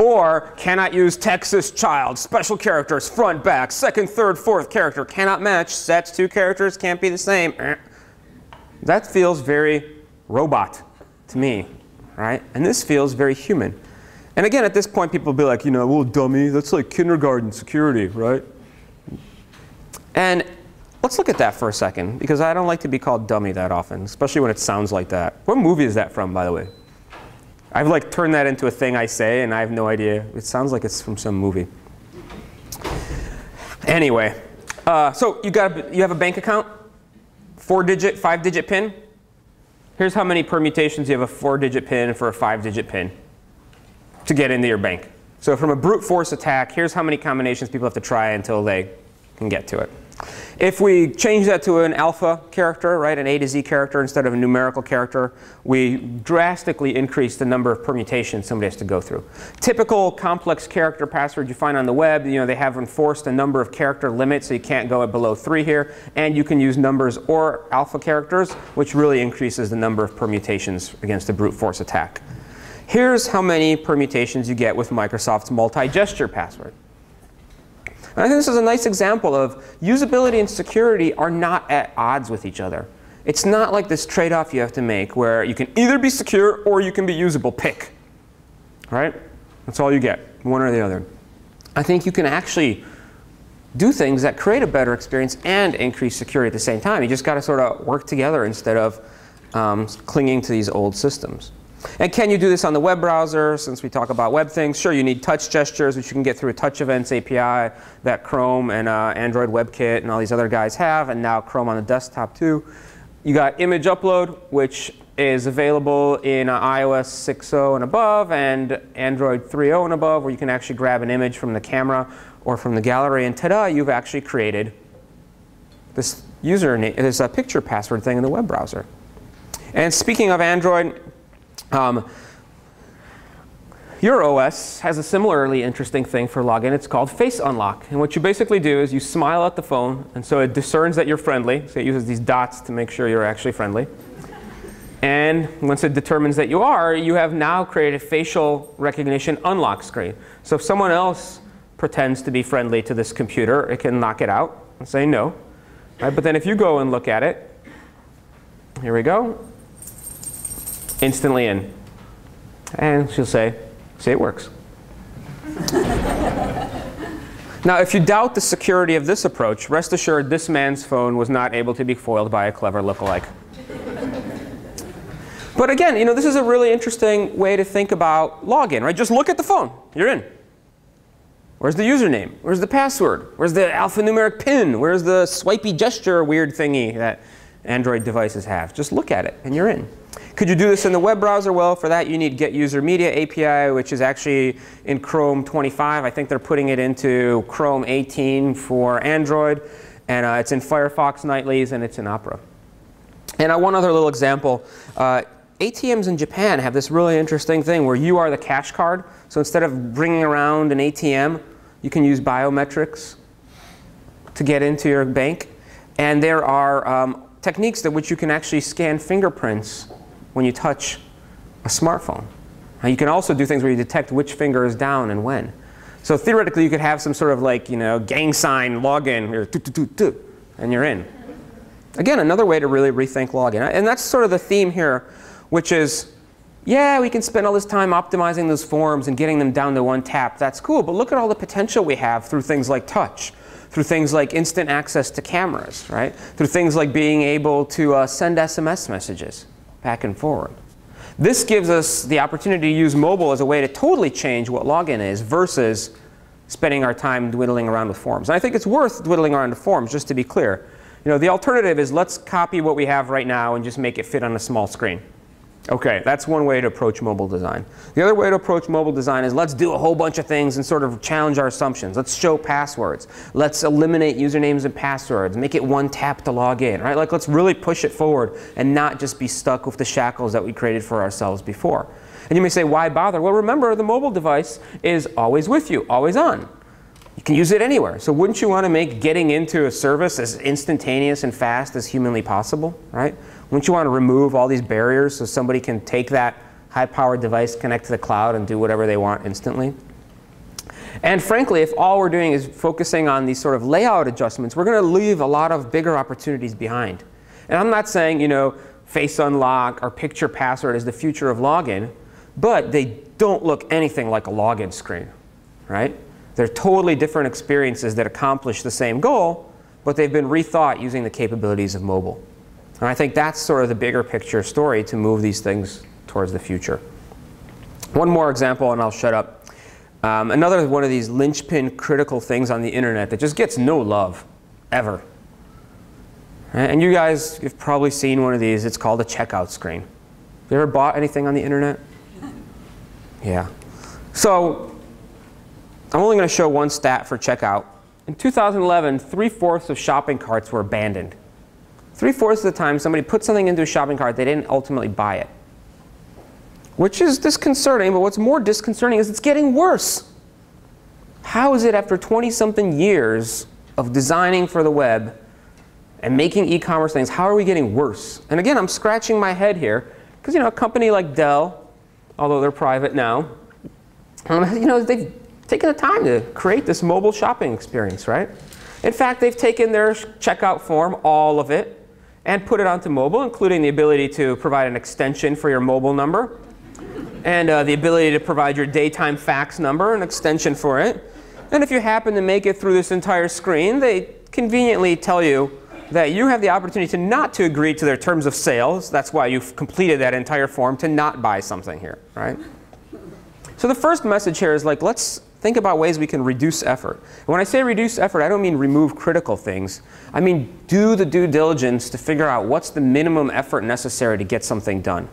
Or cannot use Texas child, special characters, front, back, second, third, fourth character, cannot match, sets, two characters, can't be the same. That feels very robot to me. Right? And this feels very human. And again, at this point, people will be like, you know, well, dummy, that's like kindergarten security, right? And let's look at that for a second, because I don't like to be called dummy that often, especially when it sounds like that. What movie is that from, by the way? I've like turned that into a thing I say, and I have no idea. It sounds like it's from some movie. Anyway, uh, so you got you have a bank account, four-digit, five-digit PIN. Here's how many permutations you have a four-digit PIN for a five-digit PIN to get into your bank. So from a brute force attack, here's how many combinations people have to try until they can get to it. If we change that to an alpha character, right, an A to Z character instead of a numerical character, we drastically increase the number of permutations somebody has to go through. Typical complex character password you find on the web, you know, they have enforced a number of character limits, so you can't go below three here. And you can use numbers or alpha characters, which really increases the number of permutations against a brute force attack. Here's how many permutations you get with Microsoft's multi-gesture password. And I think this is a nice example of usability and security are not at odds with each other. It's not like this trade-off you have to make where you can either be secure or you can be usable. Pick. All right? That's all you get, one or the other. I think you can actually do things that create a better experience and increase security at the same time. You just got to sort of work together instead of um, clinging to these old systems. And can you do this on the web browser, since we talk about web things? Sure, you need touch gestures, which you can get through a touch events A P I that Chrome and uh, Android WebKit and all these other guys have, and now Chrome on the desktop too. You got image upload, which is available in uh, i O S six point oh and above, and Android three point oh and above, where you can actually grab an image from the camera or from the gallery, and ta-da, you've actually created this username, this uh, picture password thing in the web browser. And speaking of Android, um, your O S has a similarly interesting thing for login. It's called Face Unlock. And what you basically do is you smile at the phone, and so it discerns that you're friendly. So it uses these dots to make sure you're actually friendly. And once it determines that you are, you have now created a facial recognition unlock screen. So if someone else pretends to be friendly to this computer, it can knock it out and say no. Right? But then if you go and look at it, here we go, instantly in. And she'll say, see, it works. Now, if you doubt the security of this approach, rest assured this man's phone was not able to be foiled by a clever lookalike. But again, you know, this is a really interesting way to think about login, right? Just look at the phone. You're in. Where's the username? Where's the password? Where's the alphanumeric pin? Where's the swipey gesture weird thingy that Android devices have? Just look at it, and you're in. Could you do this in the web browser? Well, for that you need Get User Media A P I, which is actually in Chrome twenty-five. I think they're putting it into Chrome eighteen for Android. And uh, it's in Firefox Nightlies, and it's in Opera. And uh, one other little example. Uh, A T Ms in Japan have this really interesting thing where you are the cash card. So instead of bringing around an A T M, you can use biometrics to get into your bank. And there are um, techniques that which you can actually scan fingerprints when you touch a smartphone. Now, you can also do things where you detect which finger is down and when. So theoretically, you could have some sort of like, you know, gang sign login here, toot, toot, toot, toot, and you're in. Again, another way to really rethink login. And that's sort of the theme here, which is, yeah, we can spend all this time optimizing those forms and getting them down to one tap. That's cool. But look at all the potential we have through things like touch, through things like instant access to cameras, right? Through things like being able to uh, send S M S messages back and forward. This gives us the opportunity to use mobile as a way to totally change what login is versus spending our time dwindling around with forms. And I think it's worth dwindling around with forms, just to be clear. You know, the alternative is let's copy what we have right now and just make it fit on a small screen. Okay, that's one way to approach mobile design. The other way to approach mobile design is let's do a whole bunch of things and sort of challenge our assumptions. Let's show passwords. Let's eliminate usernames and passwords. Make it one tap to log in, right? Like, let's really push it forward and not just be stuck with the shackles that we created for ourselves before. And you may say, why bother? Well, remember, the mobile device is always with you, always on. You can use it anywhere. So wouldn't you want to make getting into a service as instantaneous and fast as humanly possible, right? Wouldn't you want to remove all these barriers so somebody can take that high-powered device, connect to the cloud, and do whatever they want instantly? And frankly, if all we're doing is focusing on these sort of layout adjustments, we're going to leave a lot of bigger opportunities behind. And I'm not saying, you know, face unlock or picture password is the future of login, but they don't look anything like a login screen, right? They're totally different experiences that accomplish the same goal, but they've been rethought using the capabilities of mobile. And I think that's sort of the bigger picture story to move these things towards the future. One more example, and I'll shut up. Um, another one of these linchpin critical things on the internet that just gets no love, ever. And you guys have probably seen one of these. It's called a checkout screen. Have you ever bought anything on the internet? Yeah. So I'm only going to show one stat for checkout. In two thousand eleven, three-fourths of shopping carts were abandoned. Three-fourths of the time, somebody put something into a shopping cart, they didn't ultimately buy it. Which is disconcerting, but what's more disconcerting is it's getting worse. How is it after twenty-something years of designing for the web and making e-commerce things, how are we getting worse? And again, I'm scratching my head here, because, you know, a company like Dell, although they're private now, um, you know, they've taken the time to create this mobile shopping experience, right? In fact, they've taken their checkout form, all of it, and put it onto mobile, including the ability to provide an extension for your mobile number, and uh, the ability to provide your daytime fax number, an extension for it. And if you happen to make it through this entire screen, they conveniently tell you that you have the opportunity to not to agree to their terms of sales. That's why you've completed that entire form, to not buy something here, right? So the first message here is like, let's Think about ways we can reduce effort. And when I say reduce effort, I don't mean remove critical things. I mean do the due diligence to figure out what's the minimum effort necessary to get something done.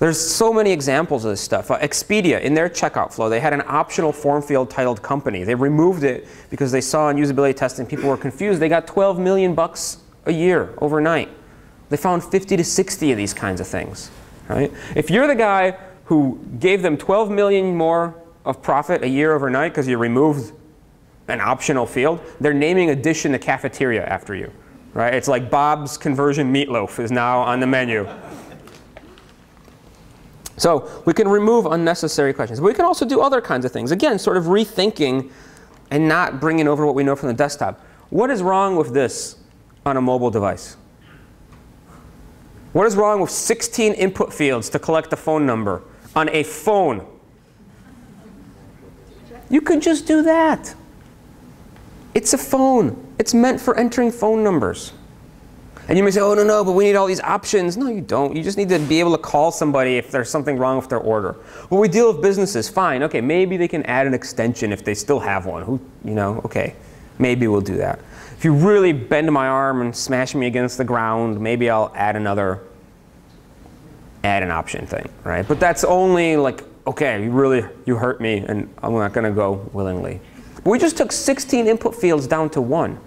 There's so many examples of this stuff. Uh, Expedia, in their checkout flow, they had an optional form field titled company. They removed it because they saw in usability testing people were confused. They got twelve million bucks a year overnight. They found fifty to sixty of these kinds of things. Right? If you're the guy who gave them twelve million more of profit a year overnight because you removed an optional field, they're naming a dish in the cafeteria after you. Right? It's like Bob's conversion meatloaf is now on the menu. So we can remove unnecessary questions. But we can also do other kinds of things. Again, sort of rethinking and not bringing over what we know from the desktop. What is wrong with this on a mobile device? What is wrong with sixteen input fields to collect a phone number on a phone? You could just do that. It's a phone. It's meant for entering phone numbers. And you may say, oh, no, no, but we need all these options. No, you don't. You just need to be able to call somebody if there's something wrong with their order. Well, we deal with businesses. Fine. OK, maybe they can add an extension if they still have one. Who, you know, OK, maybe we'll do that. If you really bend my arm and smash me against the ground, maybe I'll add another, add an option thing, right? But that's only like, OK, you really, you hurt me, and I'm not going to go willingly. But we just took sixteen input fields down to one.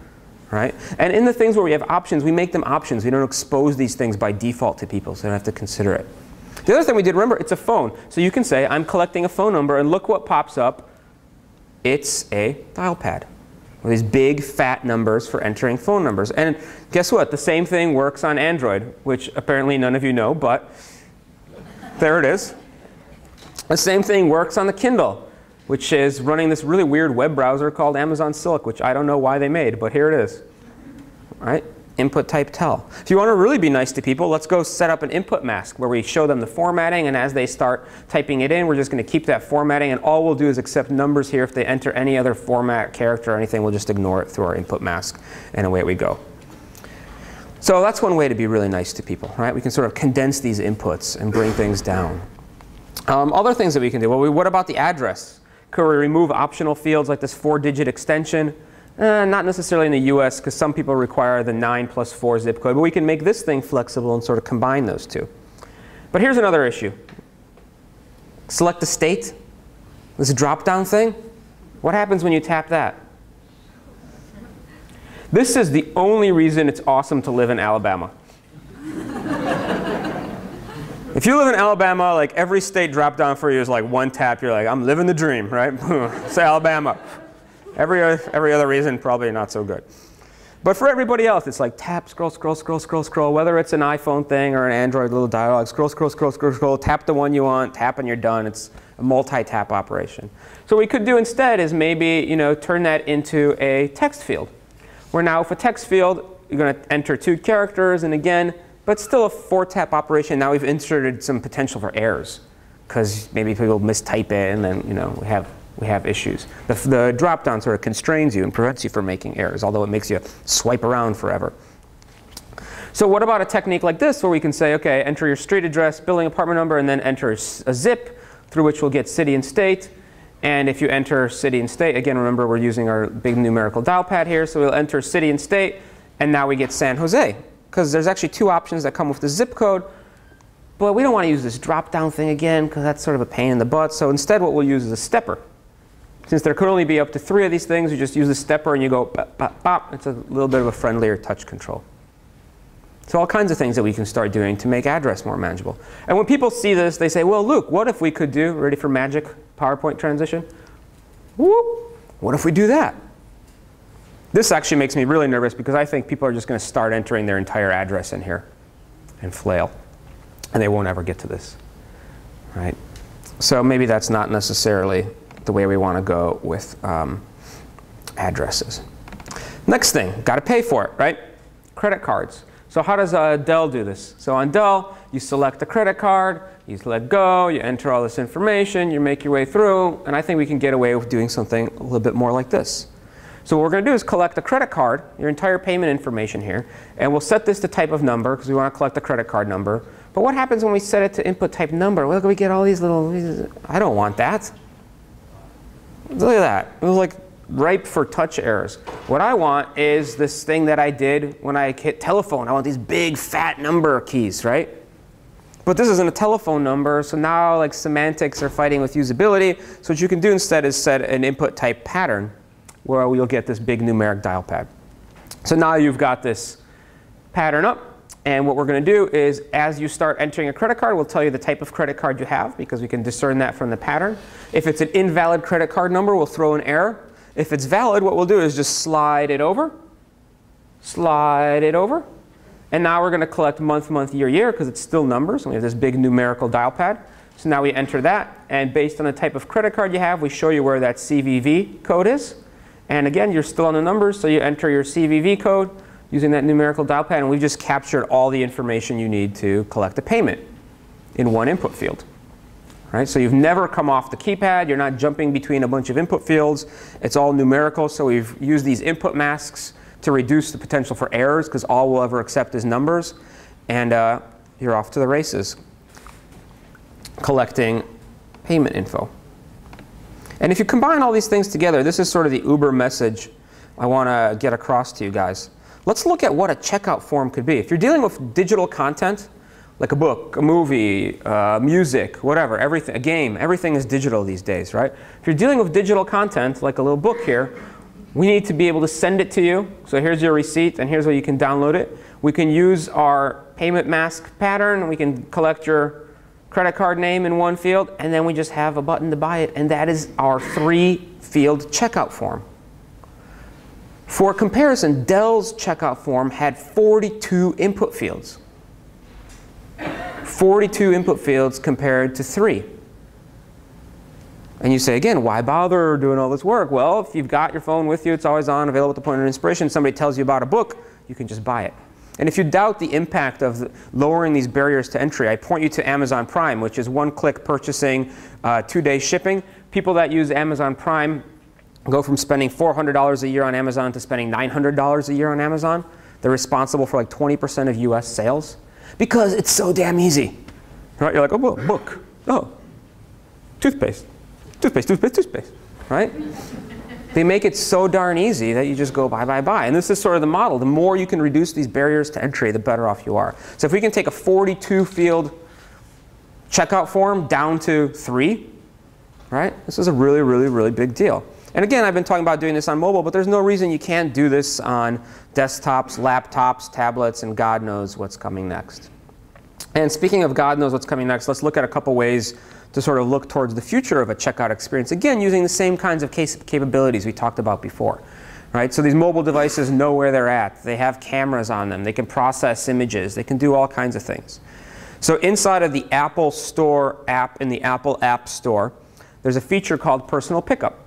Right? And in the things where we have options, we make them options. We don't expose these things by default to people, so they don't have to consider it. The other thing we did, remember, it's a phone. So you can say, I'm collecting a phone number, and look what pops up. It's a dial pad. Well, these big, fat numbers for entering phone numbers. And guess what? The same thing works on Android, which apparently none of you know, but there it is. The same thing works on the Kindle, which is running this really weird web browser called Amazon Silk, which I don't know why they made, but here it is. All right? Input type tell. If you want to really be nice to people, let's go set up an input mask where we show them the formatting, and as they start typing it in, we're just going to keep that formatting, and all we'll do is accept numbers here. If they enter any other format, character, or anything, we'll just ignore it through our input mask, and away we go. So that's one way to be really nice to people, right? We can sort of condense these inputs and bring things down. Um, other things that we can do, well, we, what about the address? Could we remove optional fields like this four digit extension? Eh, not necessarily in the U S, because some people require the nine plus four zip code. But we can make this thing flexible and sort of combine those two. But here's another issue. Select a state. This drop-down thing. What happens when you tap that? This is the only reason it's awesome to live in Alabama. If you live in Alabama, like every state drop down for you is like one tap. You're like, I'm living the dream, right? Say Alabama. Every, every other reason, probably not so good. But for everybody else, it's like tap, scroll, scroll, scroll, scroll, scroll. Whether it's an iPhone thing or an Android little dialogue, scroll, scroll, scroll, scroll, scroll. Tap the one you want, tap and you're done. It's a multi-tap operation. So what we could do instead is maybe, you know, turn that into a text field. Where now if a text field, you're going to enter two characters, and again, but still a four tap operation. Now we've inserted some potential for errors, because maybe people mistype it, and then you know we have we have issues. The, the drop-down sort of constrains you and prevents you from making errors, although it makes you swipe around forever. So what about a technique like this, where we can say, okay, enter your street address, building apartment number, and then enter a zip through which we'll get city and state. And if you enter city and state, again, remember we're using our big numerical dial pad here, so we'll enter city and state, and now we get San Jose. Because there's actually two options that come with the zip code. But we don't want to use this drop-down thing again, because that's sort of a pain in the butt. So instead, what we'll use is a stepper. Since there could only be up to three of these things, you just use the stepper, and you go bop, bop, bop. It's a little bit of a friendlier touch control. So all kinds of things that we can start doing to make address more manageable. And when people see this, they say, well, Luke, what if we could do, ready for magic PowerPoint transition? Whoop. What if we do that? This actually makes me really nervous, because I think people are just going to start entering their entire address in here and flail. And they won't ever get to this. Right? So maybe that's not necessarily the way we want to go with um, addresses. Next thing, got to pay for it, right? Credit cards. So how does uh, Dell do this? So on Dell, you select a credit card, you let go, you enter all this information, you make your way through. And I think we can get away with doing something a little bit more like this. So what we're going to do is collect a credit card, your entire payment information here. And we'll set this to type of number, because we want to collect the credit card number. But what happens when we set it to input type number? Well, we get all these little, I don't want that. Look at that. It was like ripe for touch errors. What I want is this thing that I did when I hit telephone. I want these big fat number keys, right? But this isn't a telephone number, so now like semantics are fighting with usability. So what you can do instead is set an input type pattern where you'll get this big numeric dial pad. So now you've got this pattern up. And what we're going to do is, as you start entering a credit card, we'll tell you the type of credit card you have, because we can discern that from the pattern. If it's an invalid credit card number, we'll throw an error. If it's valid, what we'll do is just slide it over, slide it over. And now we're going to collect month, month, year, year, because it's still numbers. And we have this big numerical dial pad. So now we enter that. And based on the type of credit card you have, we show you where that C V V code is. And again, you're still on the numbers, so you enter your C V V code using that numerical dial pad. And we've just captured all the information you need to collect a payment in one input field. Right? So you've never come off the keypad. You're not jumping between a bunch of input fields. It's all numerical. So we've used these input masks to reduce the potential for errors, because all we'll ever accept is numbers. And uh, you're off to the races collecting payment info. And if you combine all these things together, this is sort of the Uber message I want to get across to you guys. Let's look at what a checkout form could be. If you're dealing with digital content, like a book, a movie, uh, music, whatever, everything, a game, everything is digital these days, right? If you're dealing with digital content, like a little book here, we need to be able to send it to you. So here's your receipt, and here's where you can download it. We can use our payment mask pattern. We can collect your credit card name in one field, and then we just have a button to buy it. And that is our three-field checkout form. For comparison, Dell's checkout form had forty-two input fields. forty-two input fields compared to three. And you say, again, why bother doing all this work? Well, if you've got your phone with you, it's always on, available at the point of inspiration. Somebody tells you about a book, you can just buy it. And if you doubt the impact of lowering these barriers to entry, I point you to Amazon Prime, which is one-click purchasing, uh, two-day shipping. People that use Amazon Prime go from spending four hundred dollars a year on Amazon to spending nine hundred dollars a year on Amazon. They're responsible for like twenty percent of U S sales, because it's so damn easy. Right? You're like, oh, well, book. Oh, toothpaste. Toothpaste, toothpaste, toothpaste, right? They make it so darn easy that you just go buy, buy, buy. And this is sort of the model. The more you can reduce these barriers to entry, the better off you are. So if we can take a forty-two field checkout form down to three, right? This is a really, really, really big deal. And again, I've been talking about doing this on mobile, but there's no reason you can't do this on desktops, laptops, tablets, and God knows what's coming next. And speaking of God knows what's coming next, let's look at a couple ways to sort of look towards the future of a checkout experience, again, using the same kinds of case capabilities we talked about before. Right? So these mobile devices know where they're at. They have cameras on them. They can process images. They can do all kinds of things. So inside of the Apple Store app in the Apple App Store, there's a feature called Personal Pickup.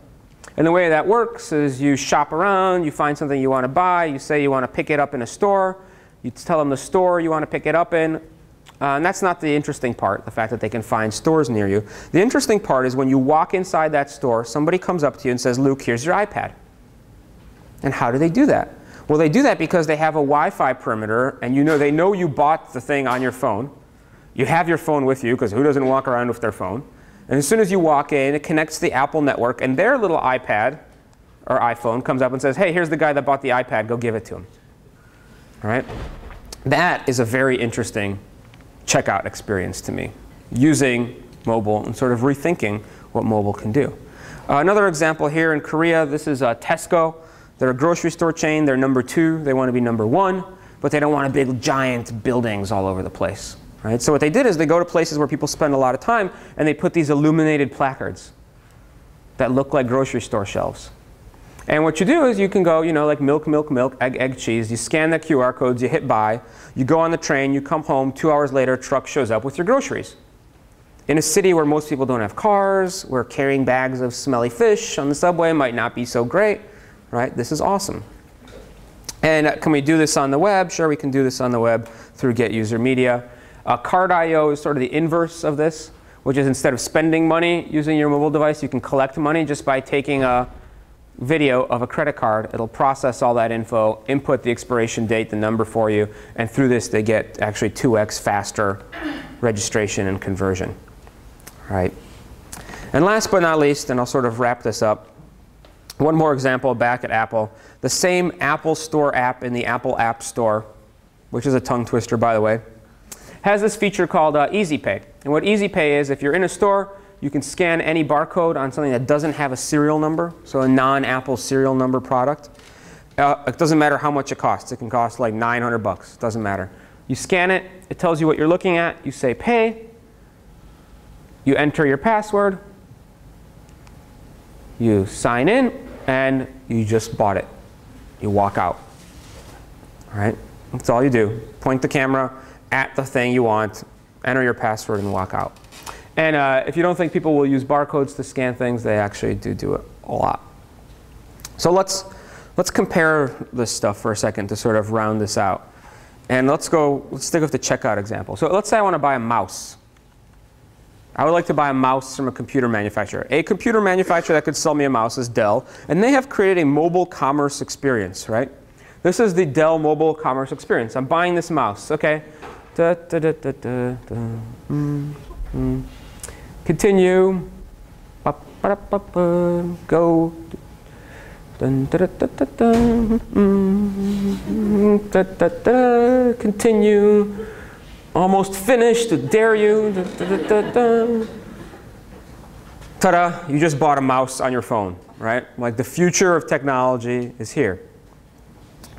And the way that works is you shop around. You find something you want to buy. You say you want to pick it up in a store. You tell them the store you want to pick it up in. Uh, and that's not the interesting part, the fact that they can find stores near you. The interesting part is when you walk inside that store, somebody comes up to you and says, Luke, here's your iPad. And how do they do that? Well, they do that because they have a Wi-Fi perimeter, and you know they know you bought the thing on your phone. You have your phone with you, because who doesn't walk around with their phone? And as soon as you walk in, it connects to the Apple network, and their little iPad or iPhone comes up and says, hey, here's the guy that bought the iPad. Go give it to him. All right? That is a very interesting checkout experience to me, using mobile and sort of rethinking what mobile can do. Uh, another example here in Korea, this is uh, Tesco. They're a grocery store chain. They're number two. They want to be number one, but they don't want big, giant buildings all over the place. Right? So what they did is they go to places where people spend a lot of time, and they put these illuminated placards that look like grocery store shelves. And what you do is you can go, you know, like milk, milk, milk, egg, egg, cheese. You scan the Q R codes, you hit buy, you go on the train, you come home, two hours later, a truck shows up with your groceries. In a city where most people don't have cars, where carrying bags of smelly fish on the subway might not be so great, right? This is awesome. And uh, can we do this on the web? Sure, we can do this on the web through Get User Media. Uh, Card I O is sort of the inverse of this, which is instead of spending money using your mobile device, you can collect money just by taking a video of a credit card. It'll process all that info, input the expiration date, the number for you, and through this they get actually two X faster registration and conversion. All right. And last but not least, and I'll sort of wrap this up, one more example back at Apple. The same Apple Store app in the Apple App Store, which is a tongue twister, by the way, has this feature called uh, Easy Pay. And what Easy Pay is, if you're in a store, you can scan any barcode on something that doesn't have a serial number, so a non-Apple serial number product. Uh, it doesn't matter how much it costs. It can cost like nine hundred bucks. It doesn't matter. You scan it. It tells you what you're looking at. You say pay. You enter your password. You sign in, and you just bought it. You walk out. All right? That's all you do. Point the camera at the thing you want, enter your password, and walk out. And uh, if you don't think people will use barcodes to scan things, they actually do do it a lot. So let's, let's compare this stuff for a second to sort of round this out. And let's go, let's stick with the checkout example. So let's say I want to buy a mouse. I would like to buy a mouse from a computer manufacturer. A computer manufacturer that could sell me a mouse is Dell, and they have created a mobile commerce experience, right? This is the Dell mobile commerce experience. I'm buying this mouse, okay. Da, da, da, da, da, da. Mm, mm. Continue. Ba, ba, ba, ba. Go. Dun, da, da, da, da, da. Mm, da, da, da. Continue. Almost finished, dare you. Ta-da, you just bought a mouse on your phone, right? Like the future of technology is here.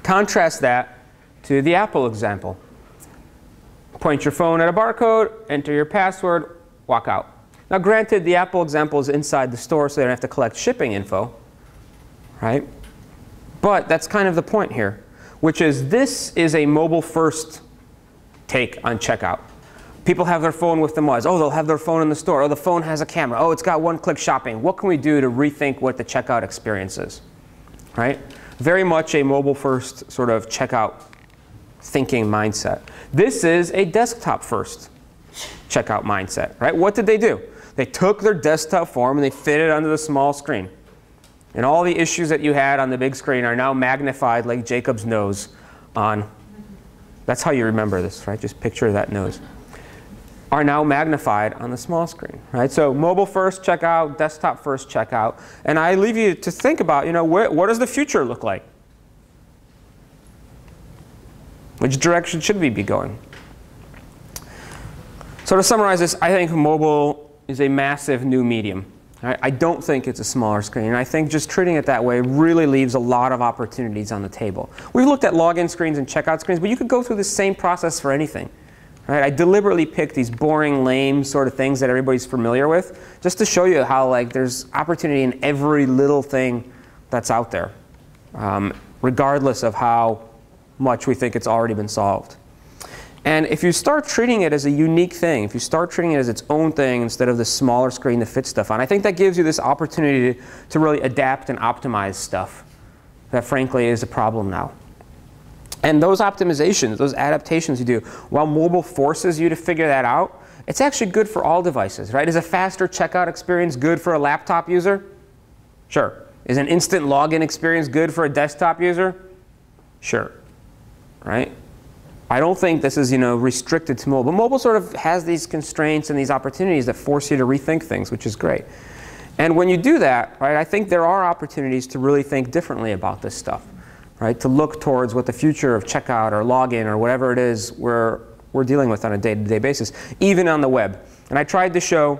Contrast that to the Apple example. Point your phone at a barcode, enter your password, walk out. Now granted, the Apple example is inside the store, so they don't have to collect shipping info, right? But that's kind of the point here, which is this is a mobile-first take on checkout. People have their phone with them always. Oh, they'll have their phone in the store. Oh, the phone has a camera. Oh, it's got one-click shopping. What can we do to rethink what the checkout experience is? Right? Very much a mobile-first sort of checkout thinking mindset. This is a desktop-first checkout mindset. Right? What did they do? They took their desktop form and they fit it onto the small screen. And all the issues that you had on the big screen are now magnified like Jacob's nose on. That's how you remember this, right? Just picture that nose. Are now magnified on the small screen, right? So mobile first checkout, desktop first checkout. And I leave you to think about, you know, where, what does the future look like? Which direction should we be going? So to summarize this, I think mobile is a massive new medium. Right? I don't think it's a smaller screen. And I think just treating it that way really leaves a lot of opportunities on the table. We've looked at login screens and checkout screens, but you could go through the same process for anything. Right? I deliberately picked these boring, lame sort of things that everybody's familiar with just to show you how like, there's opportunity in every little thing that's out there, um, regardless of how much we think it's already been solved. And if you start treating it as a unique thing, if you start treating it as its own thing instead of the smaller screen that fits stuff on, I think that gives you this opportunity to, to really adapt and optimize stuff that frankly is a problem now. And those optimizations, those adaptations you do, while mobile forces you to figure that out, it's actually good for all devices, right? Is a faster checkout experience good for a laptop user? Sure. Is an instant login experience good for a desktop user? Sure. Right? I don't think this is, you know, restricted to mobile. But mobile sort of has these constraints and these opportunities that force you to rethink things, which is great. And when you do that, right, I think there are opportunities to really think differently about this stuff, right? To look towards what the future of checkout or login or whatever it is we're, we're dealing with on a day-to-day basis, even on the web. And I tried to show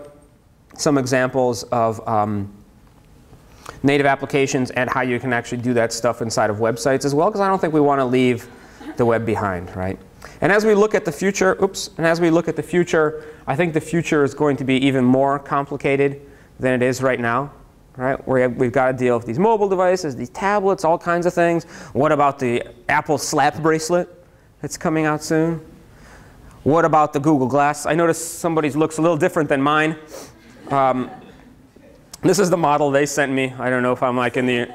some examples of um, native applications and how you can actually do that stuff inside of websites as well, because I don't think we want to leave the web behind, right? And as we look at the future, oops, and as we look at the future, I think the future is going to be even more complicated than it is right now, right? We have, we've got to deal with these mobile devices, these tablets, all kinds of things. What about the Apple slap bracelet that's coming out soon? What about the Google Glass? I noticed somebody's looks a little different than mine. Um, this is the model they sent me. I don't know if I'm like in the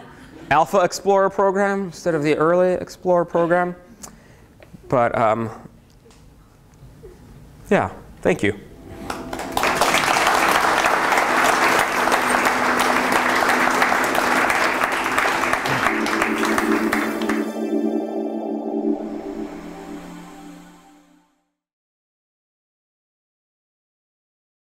Alpha Explorer program instead of the early Explorer program. But um, yeah, thank you.